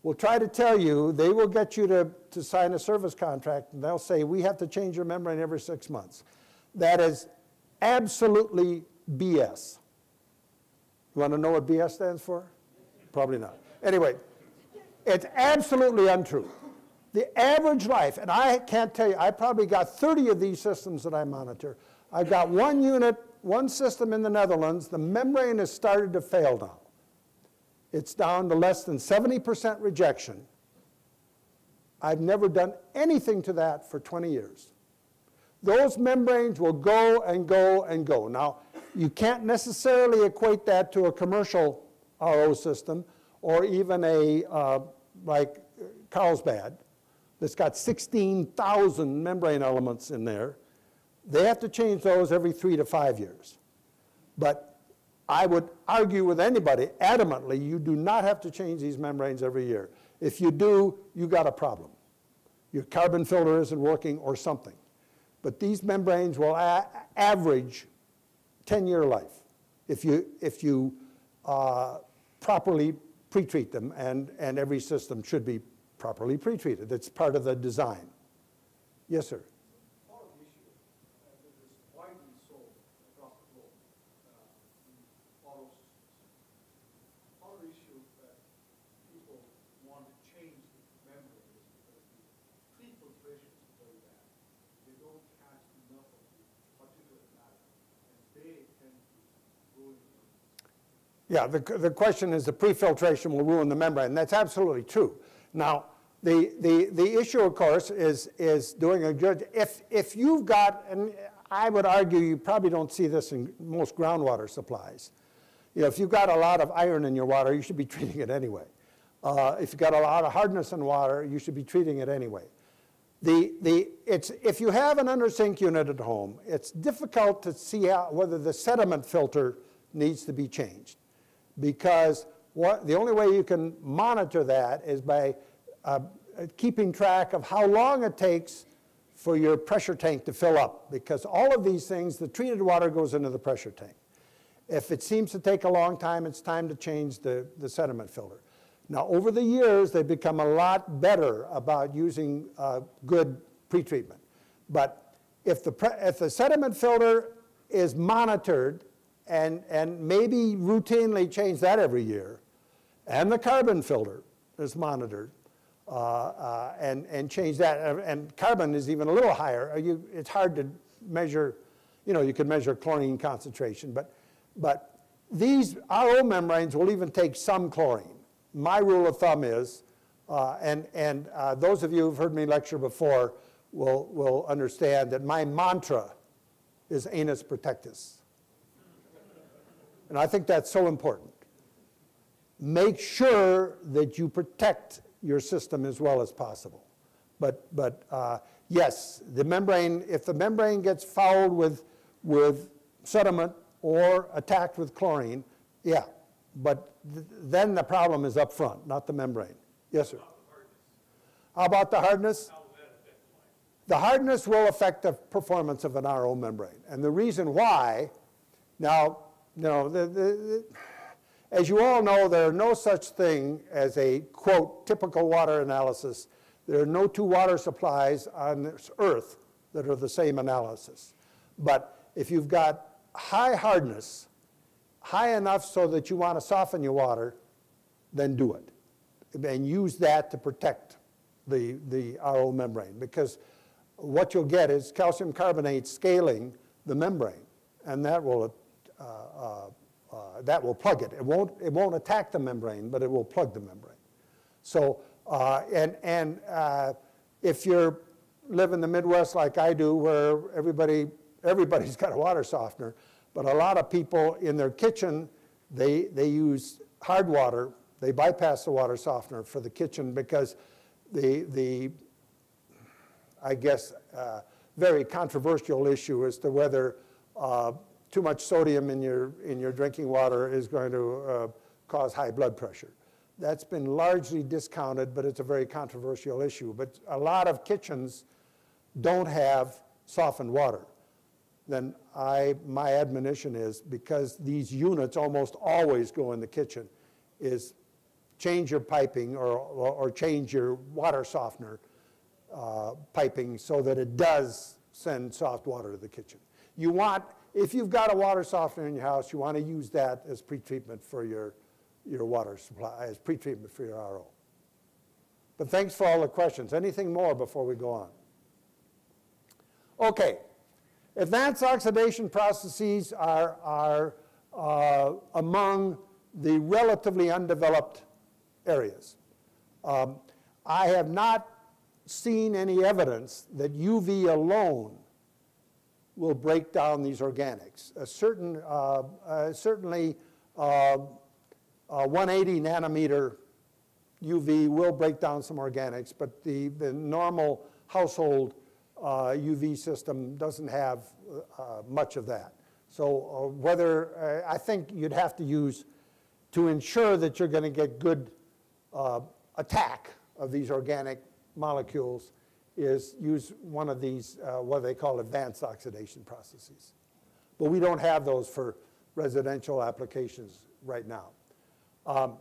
will try to tell you, they will get you to, to sign a service contract, and they'll say, we have to change your membrane every six months. That is absolutely B S. You want to know what B S stands for? Probably not. Anyway, it's absolutely untrue. The average life, and I can't tell you, I probably got thirty of these systems that I monitor. I've got one unit, one system in the Netherlands. The membrane has started to fail now. It's down to less than seventy percent rejection. I've never done anything to that for twenty years. Those membranes will go and go and go. Now, you can't necessarily equate that to a commercial R O system or even a, uh, like Carlsbad, that's got sixteen thousand membrane elements in there. They have to change those every three to five years. But I would argue with anybody adamantly, you do not have to change these membranes every year. If you do, you got a problem. Your carbon filter isn't working or something. But these membranes will a average ten-year life if you, if you uh, properly pre-treat them, and, and every system should be properly pre-treated. That's part of the design. Yes, sir? Part of the issue uh, that is widely sold across the globe, uh, autos. Part of the issue that people want to change the membrane is because the pre-filtration is very bad. They don't catch enough of the particulate matter, and they tend to ruin the membrane. Yeah, the, the question is the pre-filtration will ruin the membrane. That's absolutely true. Now, the, the, the issue, of course, is, is doing a good, if, if you've got, and I would argue you probably don't see this in most groundwater supplies. You know, if you've got a lot of iron in your water, you should be treating it anyway. Uh, if you've got a lot of hardness in water, you should be treating it anyway. The, the, it's, if you have an under-sink unit at home, it's difficult to see how, whether the sediment filter needs to be changed, because what, the only way you can monitor that is by uh, keeping track of how long it takes for your pressure tank to fill up, because all of these things, the treated water goes into the pressure tank. If it seems to take a long time, it's time to change the, the sediment filter. Now, over the years, they've become a lot better about using uh, good pretreatment. But if the, pre if the sediment filter is monitored and, and maybe routinely change that every year, and the carbon filter is monitored, Uh, uh, and, and change that, and carbon is even a little higher. You, it's hard to measure, you know, you can measure chlorine concentration, but, but these R O membranes will even take some chlorine. My rule of thumb is, uh, and, and uh, those of you who've heard me lecture before will, will understand that my mantra is anus protectus. And I think that's so important. Make sure that you protect your system as well as possible. But, but uh, yes, the membrane, if the membrane gets fouled with, with sediment or attacked with chlorine, yeah, but th then the problem is up front, not the membrane. Yes, sir? How about the hardness? How about the hardness? The hardness will affect the performance of an R O membrane. And the reason why, now, you know, the, the, the as you all know, there are no such thing as a, quote, typical water analysis. There are no two water supplies on this earth that are the same analysis. But if you've got high hardness, high enough so that you want to soften your water, then do it. And use that to protect the, the R O membrane. Because what you'll get is calcium carbonate scaling the membrane. And that will uh, uh, Uh, that will plug it. It won't, it won't attack the membrane, but it will plug the membrane. So, uh, and, and uh, if you live in the Midwest like I do, where everybody, everybody's got a water softener, but a lot of people in their kitchen, they, they use hard water. They bypass the water softener for the kitchen because the, the I guess, uh, very controversial issue as to whether uh, too much sodium in your, in your drinking water is going to uh, cause high blood pressure. That's been largely discounted, but it's a very controversial issue. But a lot of kitchens don't have softened water. Then I, my admonition is, because these units almost always go in the kitchen, is change your piping or, or, or change your water softener uh, piping so that it does send soft water to the kitchen. You want, if you've got a water softener in your house, you want to use that as pretreatment for your, your water supply, as pretreatment for your R O. But thanks for all the questions. Anything more before we go on? Okay. Advanced oxidation processes are, are uh, among the relatively undeveloped areas. Um, I have not seen any evidence that U V alone will break down these organics. A certain, uh, uh, certainly uh, uh, one hundred eighty nanometer U V will break down some organics, but the, the normal household uh, U V system doesn't have uh, much of that. So uh, whether, uh, I think you'd have to use, to ensure that you're gonna get good uh, attack of these organic molecules, is use one of these, uh, what they call advanced oxidation processes. But we don't have those for residential applications right now. Um,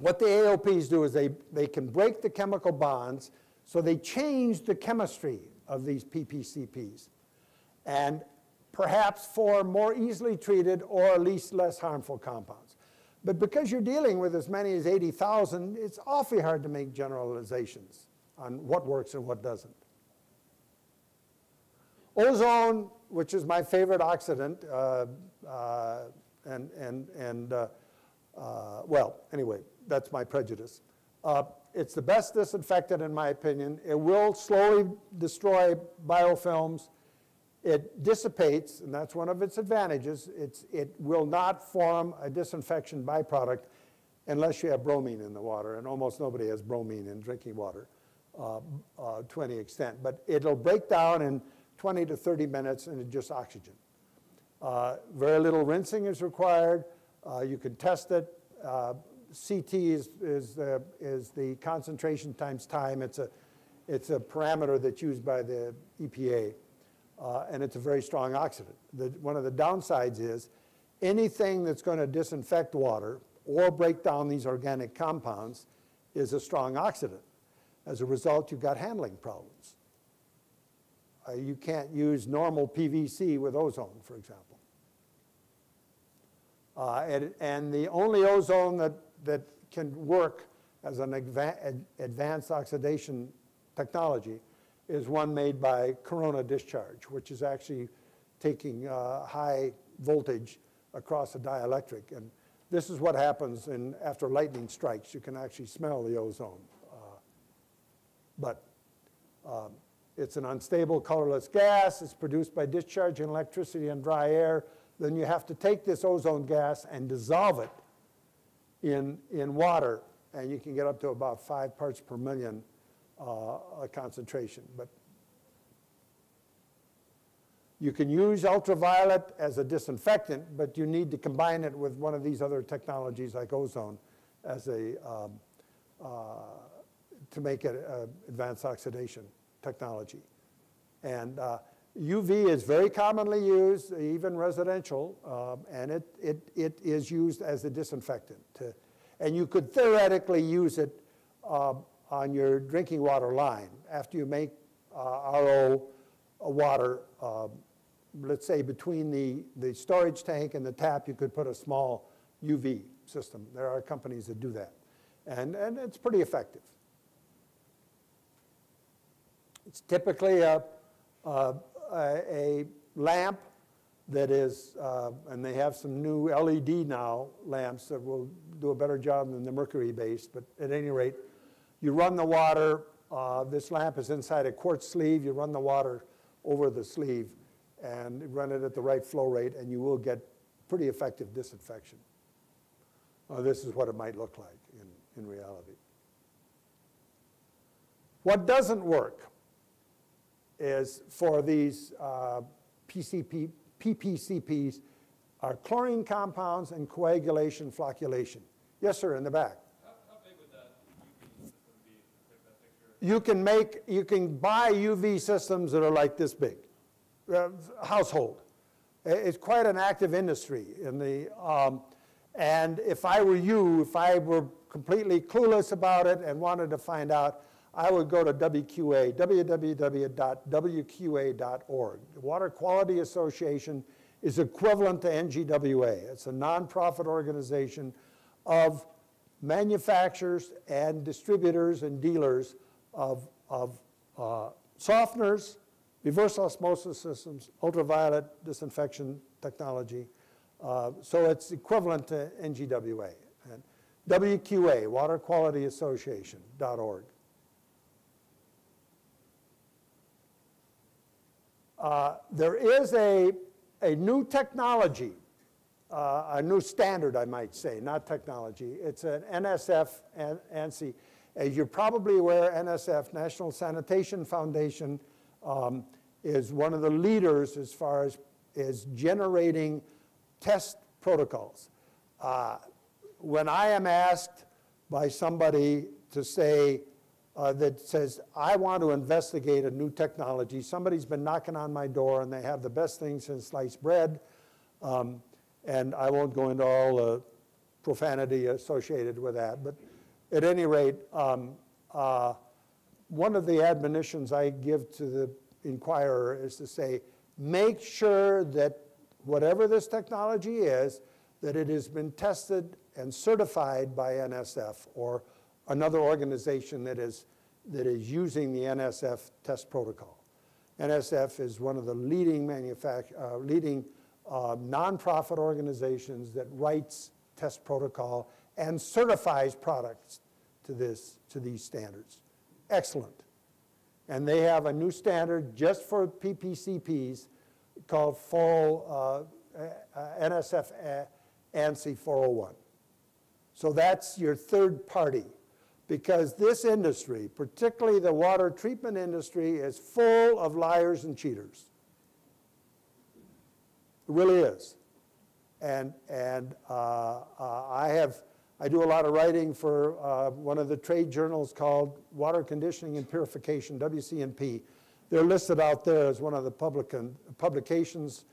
what the A O Ps do is they, they can break the chemical bonds, so they change the chemistry of these P P C Ps and perhaps for more easily treated or at least less harmful compounds. But because you're dealing with as many as eighty thousand, it's awfully hard to make generalizations on what works and what doesn't. Ozone, which is my favorite oxidant, uh, uh, and, and, and uh, uh, well, anyway, that's my prejudice. Uh, it's the best disinfectant, in my opinion. It will slowly destroy biofilms. It dissipates, and that's one of its advantages. It's, it will not form a disinfection byproduct unless you have bromine in the water, and almost nobody has bromine in drinking water. uh, uh, to any extent. But it'll break down in twenty to thirty minutes, and it's just oxygen. Uh, very little rinsing is required. Uh, you can test it. Uh, C T is, is, the, is the concentration times time. It's a, it's a parameter that's used by the E P A, uh, and it's a very strong oxidant. The, one of the downsides is anything that's going to disinfect water or break down these organic compounds is a strong oxidant. As a result, you've got handling problems. Uh, you can't use normal P V C with ozone, for example. Uh, and, and the only ozone that, that can work as an adva- advanced oxidation technology is one made by corona discharge, which is actually taking uh, high voltage across a dielectric. And this is what happens in, after lightning strikes. You can actually smell the ozone. Uh, but um, it's an unstable, colorless gas. It's produced by discharging electricity and dry air. Then you have to take this ozone gas and dissolve it in, in water, and you can get up to about five parts per million uh, concentration. But you can use ultraviolet as a disinfectant, but you need to combine it with one of these other technologies like ozone as a, um, uh, to make it uh, advanced oxidation technology. And uh, U V is very commonly used, even residential, um, and it, it, it is used as a disinfectant. To, and you could theoretically use it uh, on your drinking water line. After you make uh, R O water, uh, let's say between the, the storage tank and the tap, you could put a small U V system. There are companies that do that. And, and it's pretty effective. It's typically a, a, a lamp that is, uh, and they have some new L E D now lamps that will do a better job than the mercury-based, but at any rate, you run the water. Uh, this lamp is inside a quartz sleeve. You run the water over the sleeve and run it at the right flow rate, and you will get pretty effective disinfection. Uh, this is what it might look like in, in reality. What doesn't work is for these uh, P P C Ps are chlorine compounds and coagulation flocculation. Yes, sir, in the back. How, how big would that U V system be? That picture? You can make, you can buy U V systems that are like this big, uh, household. It's quite an active industry in the, um, and if I were you, if I were completely clueless about it and wanted to find out, I would go to W Q A, w w w dot w q a dot org. The Water Quality Association is equivalent to N G W A. It's a nonprofit organization of manufacturers and distributors and dealers of, of uh, softeners, reverse osmosis systems, ultraviolet disinfection technology. Uh, so it's equivalent to N G W A. And W Q A, Water Quality Association dot org. Uh, there is a, a new technology, uh, a new standard, I might say, not technology. It's an N S F and ANSI. As you're probably aware, N S F, National Sanitation Foundation, um, is one of the leaders as far as is generating test protocols. Uh, when I am asked by somebody to say, Uh, that says, I want to investigate a new technology. Somebody's been knocking on my door, and they have the best thing since sliced bread. Um, and I won't go into all the profanity associated with that. But at any rate, um, uh, one of the admonitions I give to the inquirer is to say, make sure that whatever this technology is, that it has been tested and certified by N S F or another organization that is, that is using the N S F test protocol. N S F is one of the leading, uh, leading uh, nonprofit organizations that writes test protocol and certifies products to, this, to these standards. Excellent. And they have a new standard just for P P C Ps called full, uh, N S F ANSI four oh one. So that's your third party. because this industry, particularly the water treatment industry, is full of liars and cheaters. It really is. And, and uh, uh, I have, I do a lot of writing for uh, one of the trade journals called Water Conditioning and Purification, W C and P. They're listed out there as one of the publican, publications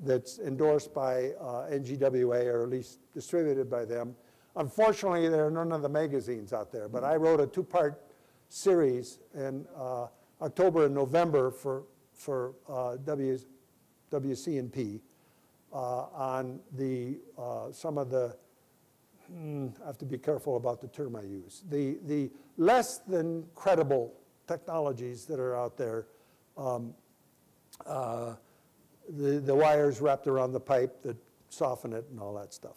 that's endorsed by uh, N G W A, or at least distributed by them. Unfortunately, there are none of the magazines out there, but I wrote a two-part series in uh, October and November for, for uh, W C and P uh, on the, uh, some of the, mm, I have to be careful about the term I use, the, the less than credible technologies that are out there, um, uh, the, the wires wrapped around the pipe that soften it and all that stuff.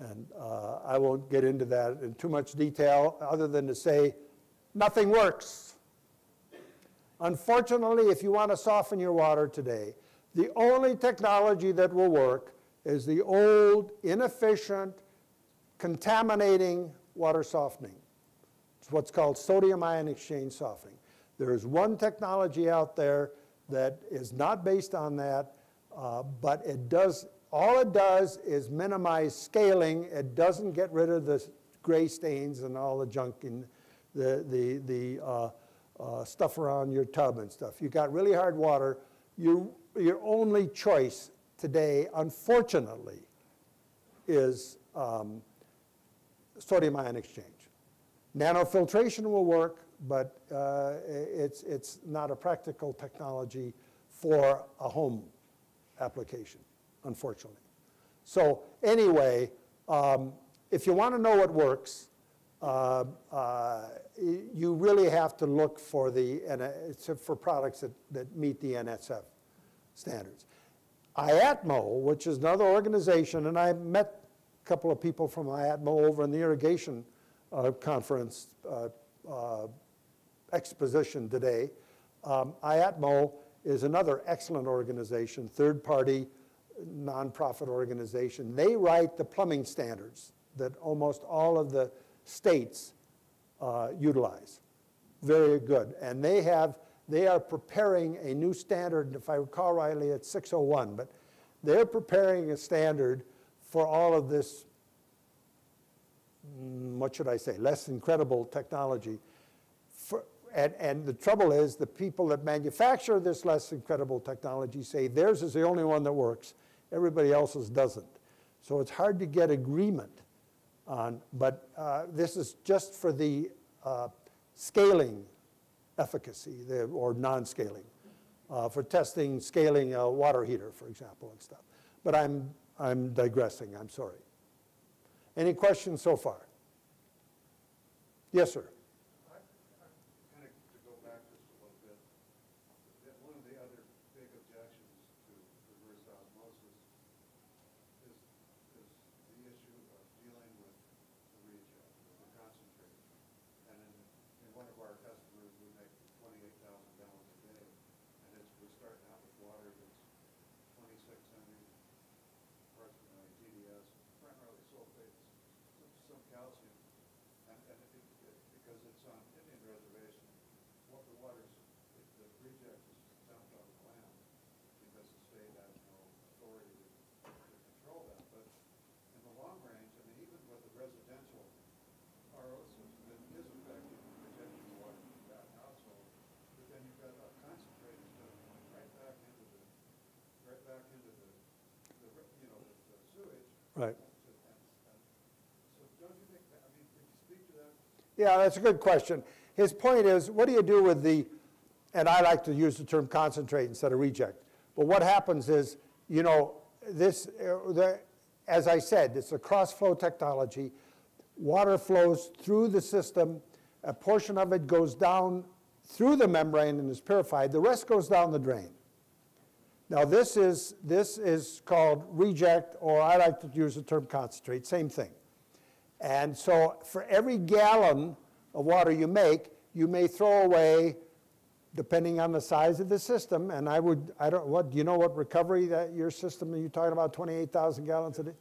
And uh, I won't get into that in too much detail other than to say nothing works. Unfortunately, if you want to soften your water today, the only technology that will work is the old, inefficient, contaminating water softening. It's what's called sodium ion exchange softening. There is one technology out there that is not based on that, uh, but it does. All it does is minimize scaling. It doesn't get rid of the gray stains and all the junk and the, the, the uh, uh, stuff around your tub and stuff. You got really hard water. Your, your only choice today, unfortunately, is um, sodium ion exchange. Nanofiltration will work, but uh, it's, it's not a practical technology for a home application, unfortunately. So anyway, um, if you want to know what works, uh, uh, you really have to look for the uh, for products that, that meet the N S F standards. I A T M O, which is another organization, and I met a couple of people from I A T M O over in the irrigation uh, conference uh, uh, exposition today. Um, I A T M O is another excellent organization, third-party nonprofit organization. They write the plumbing standards that almost all of the states uh, utilize. Very good. And they have, they are preparing a new standard, if I recall rightly, it's six oh one, but they're preparing a standard for all of this, what should I say, less incredible technology. For, and, and the trouble is the people that manufacture this less incredible technology say theirs is the only one that works. Everybody else's doesn't. So it's hard to get agreement on, but uh, this is just for the uh, scaling efficacy, the, or non-scaling, uh, for testing, scaling a water heater, for example, and stuff. But I'm, I'm digressing, I'm sorry. Any questions so far? Yes, sir. Right. Yeah, that's a good question. His point is, what do you do with the, and I like to use the term concentrate instead of reject, but what happens is, you know, this, the, as I said, it's a cross-flow technology. Water flows through the system. A portion of it goes down through the membrane and is purified. The rest goes down the drain. Now, this is, this is called reject, or I like to use the term concentrate, same thing. And so for every gallon of water you make, you may throw away, depending on the size of the system, and I would, I don't, what, do you know what recovery that your system, are you talking about twenty-eight thousand gallons a day?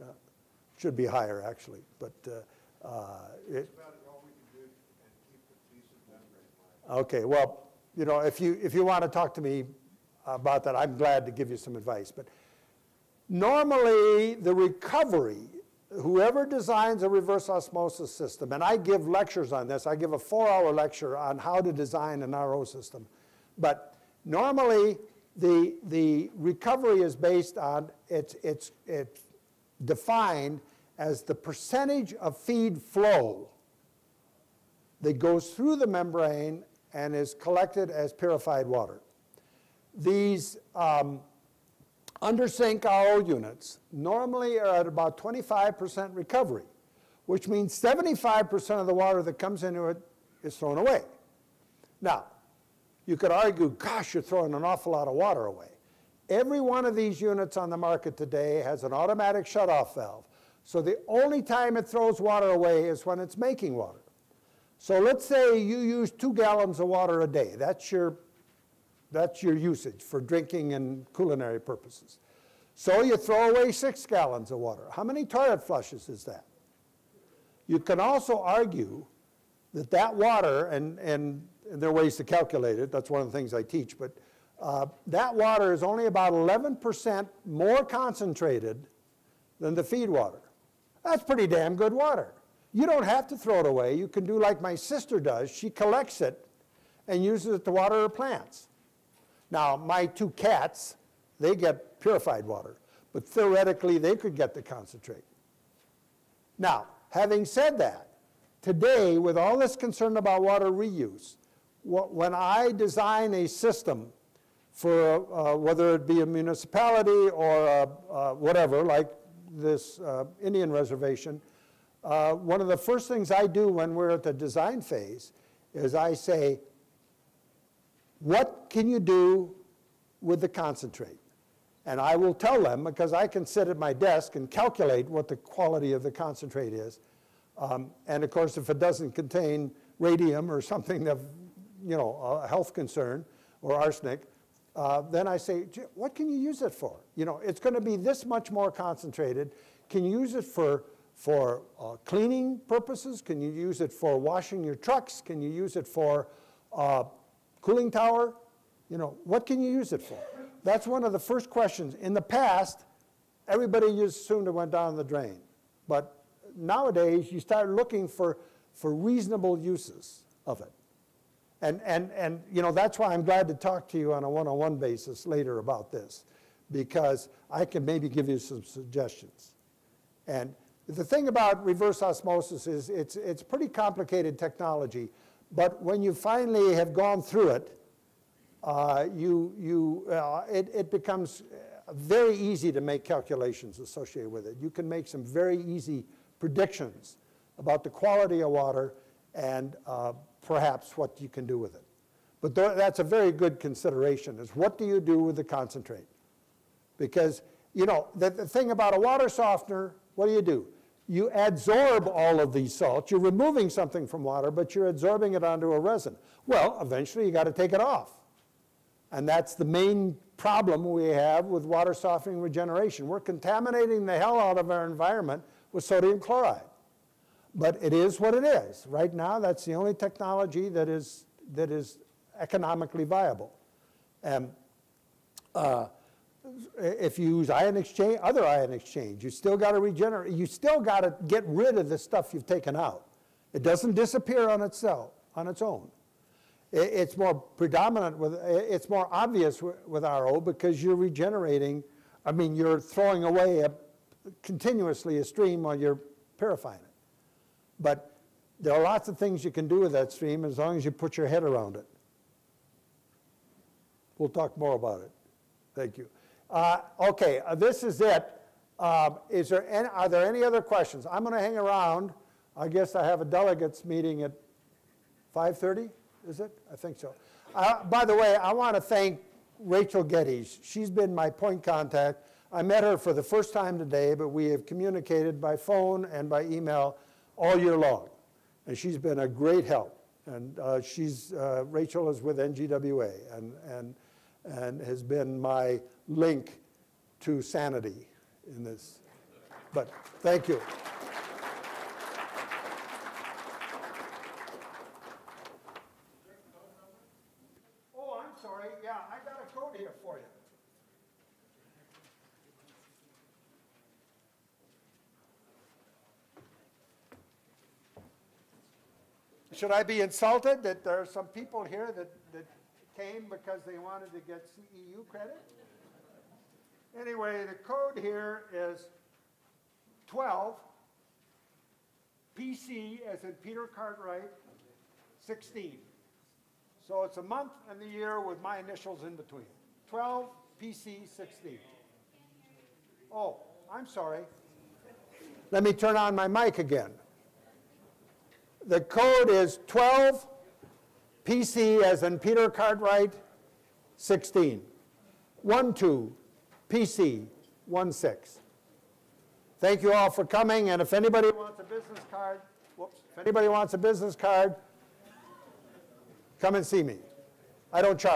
Uh, should be higher, actually, but uh, uh, it, Okay, well, you know, if you, if you want to talk to me about that, I'm glad to give you some advice. But normally, the recovery, whoever designs a reverse osmosis system, and I give lectures on this. I give a four-hour lecture on how to design an R O system. But normally, the, the recovery is based on, it's, it's, it's defined as the percentage of feed flow that goes through the membrane and is collected as purified water. These um, under-sink R O units normally are at about twenty-five percent recovery, which means seventy-five percent of the water that comes into it is thrown away. Now, you could argue, gosh, you're throwing an awful lot of water away. Every one of these units on the market today has an automatic shutoff valve. So the only time it throws water away is when it's making water. So let's say you use two gallons of water a day. That's your, that's your usage for drinking and culinary purposes. So you throw away six gallons of water. How many toilet flushes is that? You can also argue that that water, and, and, and there are ways to calculate it. That's one of the things I teach. But uh, that water is only about eleven percent more concentrated than the feed water. That's pretty damn good water. You don't have to throw it away. You can do like my sister does. She collects it and uses it to water her plants. Now, my two cats, they get purified water. But theoretically, they could get the concentrate. Now, having said that, today, with all this concern about water reuse, when I design a system for uh, whether it be a municipality or uh, uh, whatever, like this uh, Indian reservation, Uh, one of the first things I do when we're at the design phase is I say, what can you do with the concentrate? And I will tell them, because I can sit at my desk and calculate what the quality of the concentrate is. Um, and of course, if it doesn't contain radium or something of, you know, a health concern or arsenic, uh, then I say, what can you use it for? You know, it's going to be this much more concentrated. Can you use it for for uh, cleaning purposes? Can you use it for washing your trucks? Can you use it for uh, cooling tower? You know, what can you use it for? That's one of the first questions. In the past, everybody just assumed it went down the drain. But nowadays, you start looking for, for reasonable uses of it. And, and, and you know, that's why I'm glad to talk to you on a one-on-one basis later about this, because I can maybe give you some suggestions. And the thing about reverse osmosis is it's, it's pretty complicated technology. But when you finally have gone through it, uh, you, you, uh, it, it becomes very easy to make calculations associated with it. You can make some very easy predictions about the quality of water and uh, perhaps what you can do with it. But th- that's a very good consideration, is what do you do with the concentrate? Because, you know, the, the thing about a water softener, what do you do? You adsorb all of these salts. You're removing something from water, but you're adsorbing it onto a resin. Well, eventually, you got to take it off. And that's the main problem we have with water softening regeneration. We're contaminating the hell out of our environment with sodium chloride. But it is what it is. Right now, that's the only technology that is, that is economically viable. And, uh, if you use ion exchange, other ion exchange, you still got to regenerate. You still got to get rid of the stuff you've taken out. It doesn't disappear on itself, on its own. It's more predominant with, it's more obvious with R O because you're regenerating. I mean, you're throwing away a, continuously a stream while you're purifying it. But there are lots of things you can do with that stream as long as you put your head around it. We'll talk more about it. Thank you. Uh, okay, uh, this is it. Uh, is there any, are there any other questions? I'm going to hang around. I guess I have a delegates meeting at five thirty, is it? I think so. Uh, by the way, I want to thank Rachel Geddes. She's been my point contact. I met her for the first time today, but we have communicated by phone and by email all year long. And she's been a great help. And uh, she's, uh, Rachel is with N G W A, and, and, and has been my link to sanity in this. But thank you. yeah, I got a code here for you. Should I be insulted that there are some people here that, that came because they wanted to get C E U credit? Anyway, the code here is twelve, P C as in Peter Cartwright, sixteen. So it's a month and the year with my initials in between. twelve, P C, sixteen. Oh, I'm sorry. Let me turn on my mic again. The code is twelve, P C as in Peter Cartwright, sixteen. one two, P C, one six. Thank you all for coming, and if anybody wants a business card, whoops, if anybody wants a business card, come and see me. I don't charge.